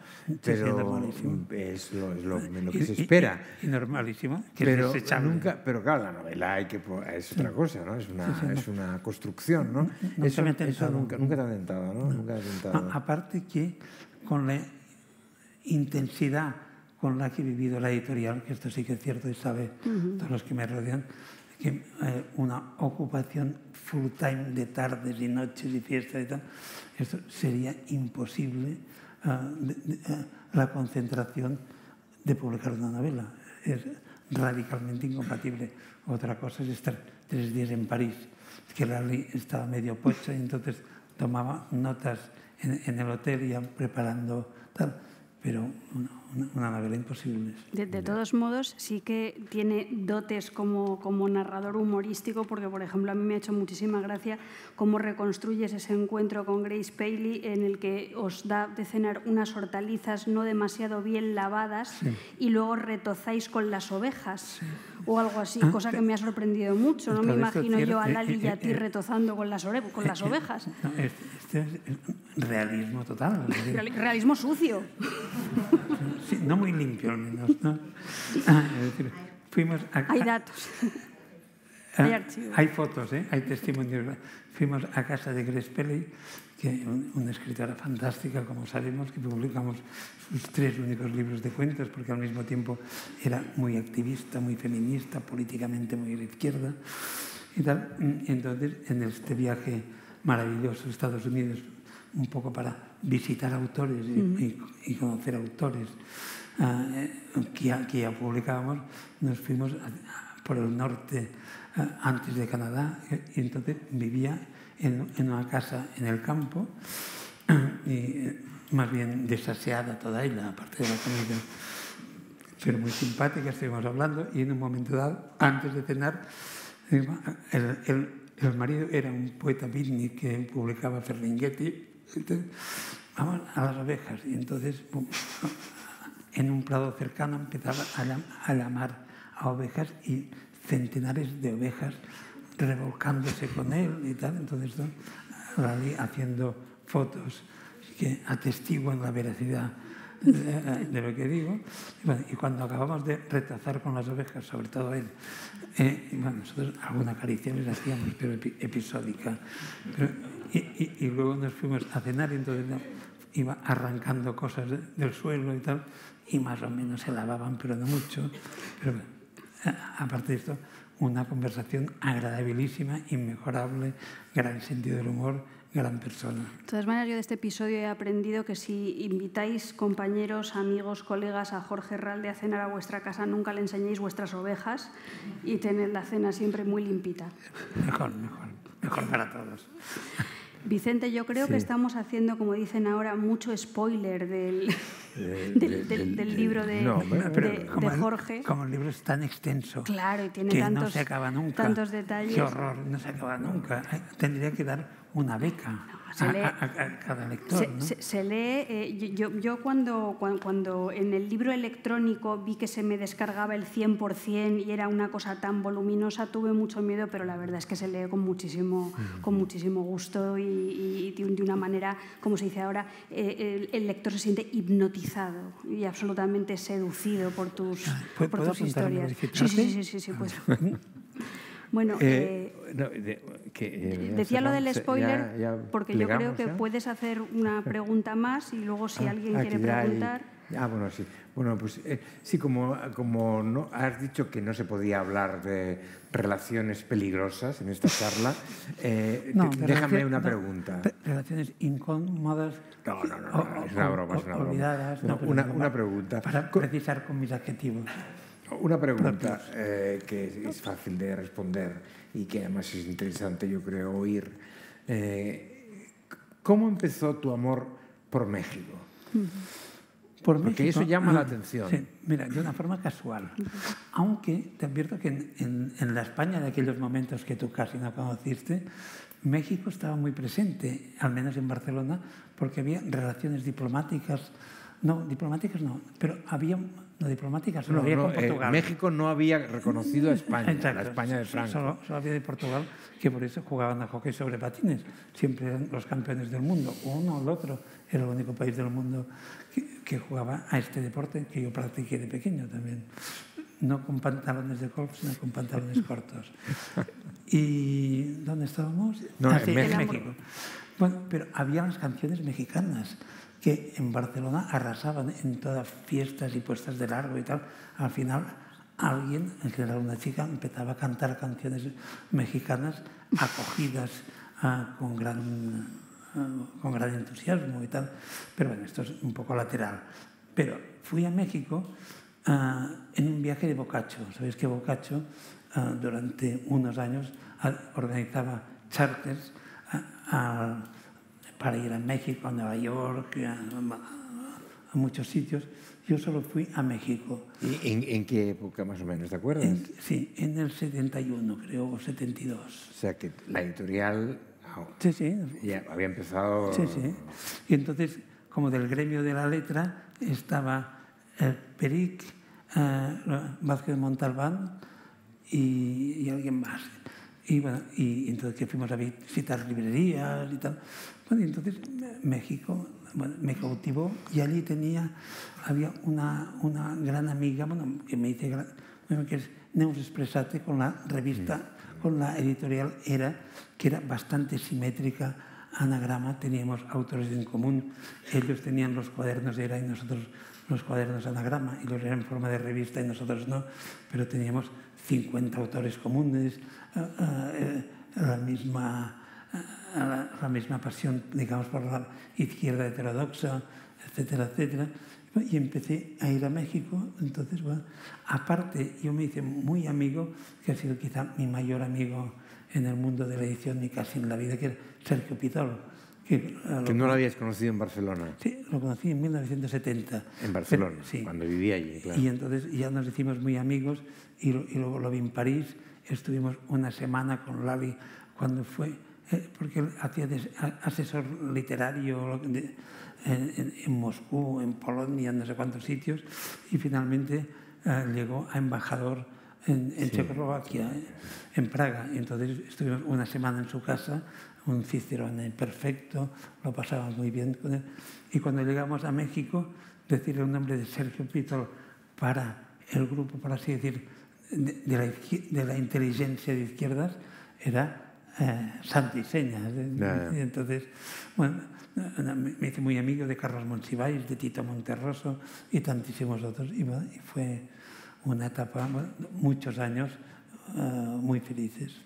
Pero sí, sí, normalísimo. Es lo, es lo, lo que y, se espera. Y, y normalísimo, que pero, es nunca, pero claro, la novela hay que, es sí. otra cosa, ¿no? Es una, sí, sí, es no. una construcción, ¿no? no eso, me eso nunca, nunca te ha tentado, ¿no? no. Nunca te ha tentado. A, aparte que con la intensidad con la que he vivido la editorial, que esto sí que es cierto y sabe uh-huh. todos los que me rodean, que eh, una ocupación full time de tardes y noches y fiestas y tal, esto sería imposible uh, de, de, uh, la concentración de publicar una novela. Es radicalmente incompatible. Otra cosa es estar tres días en París, que la ley estaba medio pocha y entonces tomaba notas en, en el hotel y ya preparando tal. Pero una, una, una novela imposible. De, de todos modos, sí que tiene dotes como, como narrador humorístico, porque, por ejemplo, a mí me ha hecho muchísima gracia cómo reconstruyes ese encuentro con Grace Paley en el que os da de cenar unas hortalizas no demasiado bien lavadas sí. y luego retozáis con las ovejas sí. o algo así, ah, cosa que me ha sorprendido mucho. No me imagino yo a Lali y a ti retozando con las, con las ovejas. No, este es realismo total. Realismo sucio. Sí, no muy limpio, al menos, ¿no? Ah, es decir, fuimos a, a, hay datos. Hay archivos. Hay fotos, ¿eh? Hay testimonios. Fuimos a casa de Grace Pelley, que un, una escritora fantástica, como sabemos, que publicamos sus tres únicos libros de cuentos, porque al mismo tiempo era muy activista, muy feminista, políticamente muy de izquierda y tal. Entonces, en este viaje maravilloso a Estados Unidos, un poco para visitar autores y, mm. y, y conocer autores eh, que, ya, que ya publicábamos, nos fuimos a, a, por el norte eh, antes de Canadá, y entonces vivía en, en una casa en el campo, y más bien desaseada toda ella, aparte de la comida, pero muy simpática, estuvimos hablando, y en un momento dado, antes de cenar, el, el, el marido era un poeta beatnik que publicaba Ferlinghetti. Entonces, vamos a las abejas, y entonces en un prado cercano empezaba a llamar a ovejas y centenares de ovejas revolcándose con él y tal. Entonces, haciendo fotos que atestiguan la veracidad de lo que digo. Y cuando acabamos de retazar con las ovejas, sobre todo él, eh, bueno, nosotros alguna caricia les hacíamos, pero episódica. Pero, y, y, y luego nos fuimos a cenar, y entonces iba arrancando cosas del suelo y tal, y más o menos se lavaban, pero no mucho. Pero bueno, aparte de esto, una conversación agradabilísima, inmejorable, gran sentido del humor, gran persona. De todas maneras, yo de este episodio he aprendido que si invitáis compañeros, amigos, colegas a Jorge Herralde a cenar a vuestra casa, nunca le enseñéis vuestras ovejas y tened la cena siempre muy limpita. Mejor, mejor, mejor para todos. Vicente, yo creo sí. que estamos haciendo, como dicen ahora, mucho spoiler del, de, del, de, del, del de, libro de, no, de, pero, de, como de Jorge. El, como el libro es tan extenso, claro, y tiene que tantos, no se acaba nunca. Tantos detalles. Qué horror, no se acaba nunca. Tendría que dar una beca no, se lee, a, a, a cada lector. Se, ¿no? se, se lee... Eh, yo yo cuando, cuando, cuando en el libro electrónico vi que se me descargaba el cien por cien y era una cosa tan voluminosa, tuve mucho miedo, pero la verdad es que se lee con muchísimo, con muchísimo gusto y, y de una manera, como se dice ahora, eh, el, el lector se siente hipnotizado y absolutamente seducido por tus, por ¿puedo tus historias. Sí, sí, sí, sí, sí pues... Bueno, eh, eh, no, de, que, eh, decía lo del spoiler ya, ya porque plegamos, yo creo que ¿no? puedes hacer una pregunta más y luego si ah, alguien ah, quiere preguntar... Hay, ah, bueno, sí. Bueno, pues eh, sí, como, como no, has dicho que no se podía hablar de relaciones peligrosas en esta charla, eh, no, te, déjame una pregunta. No, relaciones incómodas... No, no, no, no o, es una broma, o, es una broma. Olvidadas, no, no, una, una pregunta. Para precisar con mis adjetivos. Una pregunta eh, que es fácil de responder y que además es interesante, yo creo, oír. Eh, ¿Cómo empezó tu amor por México? ¿Por Porque México? Eso llama ah, la atención. Sí, mira, de una forma casual. Aunque te advierto que en, en, en la España de aquellos momentos que tú casi no conociste, México estaba muy presente, al menos en Barcelona, porque había relaciones diplomáticas. No, diplomáticas no, pero había... No, diplomáticas, solo no, había no, con Portugal. Eh, México no había reconocido a España, exacto, la España de Franco. Solo, solo había de Portugal, que por eso jugaban a hockey sobre patines. Siempre eran los campeones del mundo, uno o el otro. Era el único país del mundo que, que jugaba a este deporte que yo practiqué de pequeño también. No con pantalones de golf, sino con pantalones cortos. ¿Y dónde estábamos? No, ah, en sí, México. México. Bueno, pero había las canciones mexicanas que en Barcelona arrasaban en todas fiestas y puestas de largo y tal. Al final, alguien, en general una chica, empezaba a cantar canciones mexicanas acogidas uh, con, gran, uh, con gran entusiasmo y tal. Pero bueno, esto es un poco lateral. Pero fui a México uh, en un viaje de Boccaccio. Sabéis que Boccaccio uh, durante unos años uh, organizaba charters a... Uh, uh, para ir a México, a Nueva York, a, a, a muchos sitios. Yo solo fui a México. ¿Y en, en qué época más o menos, te acuerdas? En, sí, en el setenta y uno, creo, o setenta y dos. O sea que la editorial oh, sí, sí. ya había empezado... Sí, sí. Y entonces, como del gremio de la letra, estaba el Peric, eh, Vázquez Montalbán y, y alguien más. Y, bueno, y entonces que fuimos a visitar librerías y tal... Bueno, entonces México bueno, me cautivó y allí tenía, había una, una gran amiga, bueno, que me hice gran, que es Neus Expressate, con la revista, con la editorial ERA, que era bastante simétrica. Anagrama, teníamos autores en común, ellos tenían los cuadernos de ERA y nosotros los cuadernos de Anagrama, y los eran en forma de revista y nosotros no, pero teníamos cincuenta autores comunes, la misma, la misma pasión, digamos, por la izquierda heterodoxa, etcétera, etcétera. Y empecé a ir a México, entonces, bueno, aparte, yo me hice muy amigo, que ha sido quizá mi mayor amigo en el mundo de la edición y casi en la vida, que era Sergio Pitol. Que, lo, que no lo habías conocido en Barcelona. Sí, lo conocí en mil novecientos setenta. En Barcelona, pero, sí, cuando vivía allí, claro. Y entonces ya nos hicimos muy amigos y, lo, y luego lo vi en París, estuvimos una semana con Lali cuando fue, eh, porque él hacía des, asesor literario de, en, en Moscú, en Polonia, en no sé cuántos sitios, y finalmente eh, llegó a embajador en, en sí. Checoslovaquia, eh, en Praga. Y entonces estuvimos una semana en su casa, un Cicerón perfecto, lo pasaba muy bien con él. Y cuando llegamos a México, decirle un nombre de Sergio Pitol para el grupo, por así decir, de, de, la, de la inteligencia de izquierdas, era eh, santo y señas. No, no. Y entonces, bueno, me hice muy amigo de Carlos Monsiváis, de Tito Monterroso y tantísimos otros. Y, bueno, y fue una etapa, bueno, muchos años, uh, muy felices.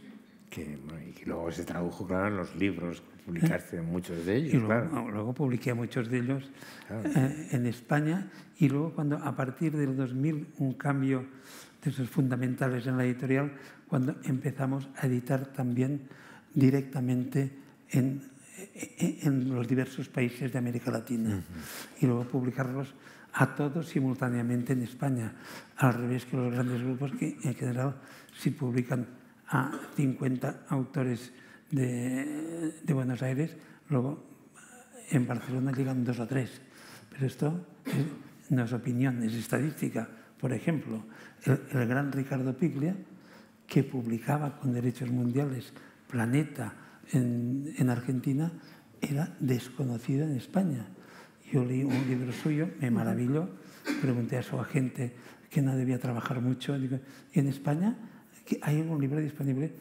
Que, y que luego se tradujo, claro, en los libros, publicaste ¿Eh? muchos de ellos. Y luego, claro. luego publiqué muchos de ellos claro. eh, en España, y luego cuando a partir del dos mil, un cambio de esos fundamentales en la editorial, cuando empezamos a editar también directamente en, en los diversos países de América Latina, uh-huh. y luego publicarlos a todos simultáneamente en España, al revés que los grandes grupos que en general sí publican a cincuenta autores de, de Buenos Aires, luego en Barcelona llegan dos o tres. Pero esto es, no es opinión, es estadística. Por ejemplo, el, el gran Ricardo Piglia, que publicaba con derechos mundiales Planeta en, en Argentina, era desconocido en España. Yo leí un libro suyo, me maravilló, pregunté a su agente que no debía trabajar mucho, digo, ¿y en España? Hay un libro disponible,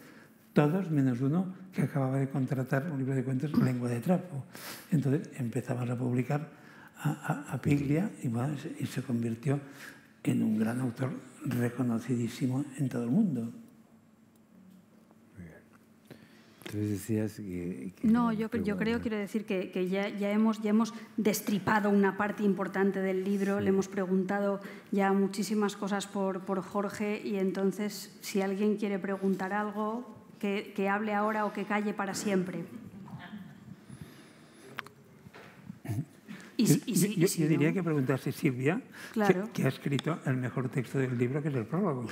todos menos uno que acababa de contratar, un libro de cuentos, Lengua de Trapo. Entonces empezamos a publicar a, a, a Piglia y, bueno, y se convirtió en un gran autor reconocidísimo en todo el mundo. Entonces decías que, que no, yo, yo creo, quiero decir que, que ya, ya, hemos, ya hemos destripado una parte importante del libro, sí. le hemos preguntado ya muchísimas cosas por, por Jorge, y entonces si alguien quiere preguntar algo, que, que hable ahora o que calle para siempre. Y, y, y, yo, y, yo, si yo no. diría que preguntase Silvia, claro. que, que ha escrito el mejor texto del libro, que es el prólogo.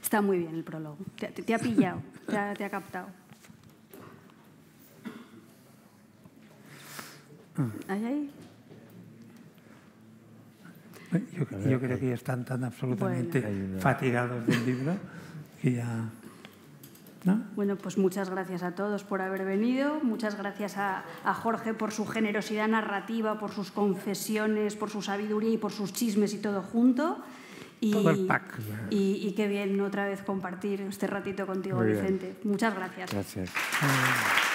Está muy bien el prólogo. Te, te, te ha pillado, te ha, te ha captado. ¿Ahí, ahí? Yo, yo creo que ya están tan absolutamente bueno. fatigados del libro que ya... ¿No? Bueno, pues muchas gracias a todos por haber venido, muchas gracias a, a Jorge por su generosidad narrativa, por sus confesiones, por su sabiduría y por sus chismes y todo junto. Y, Todo el pack. Y, y qué bien otra vez compartir este ratito contigo, Vicente. Muchas gracias. Gracias.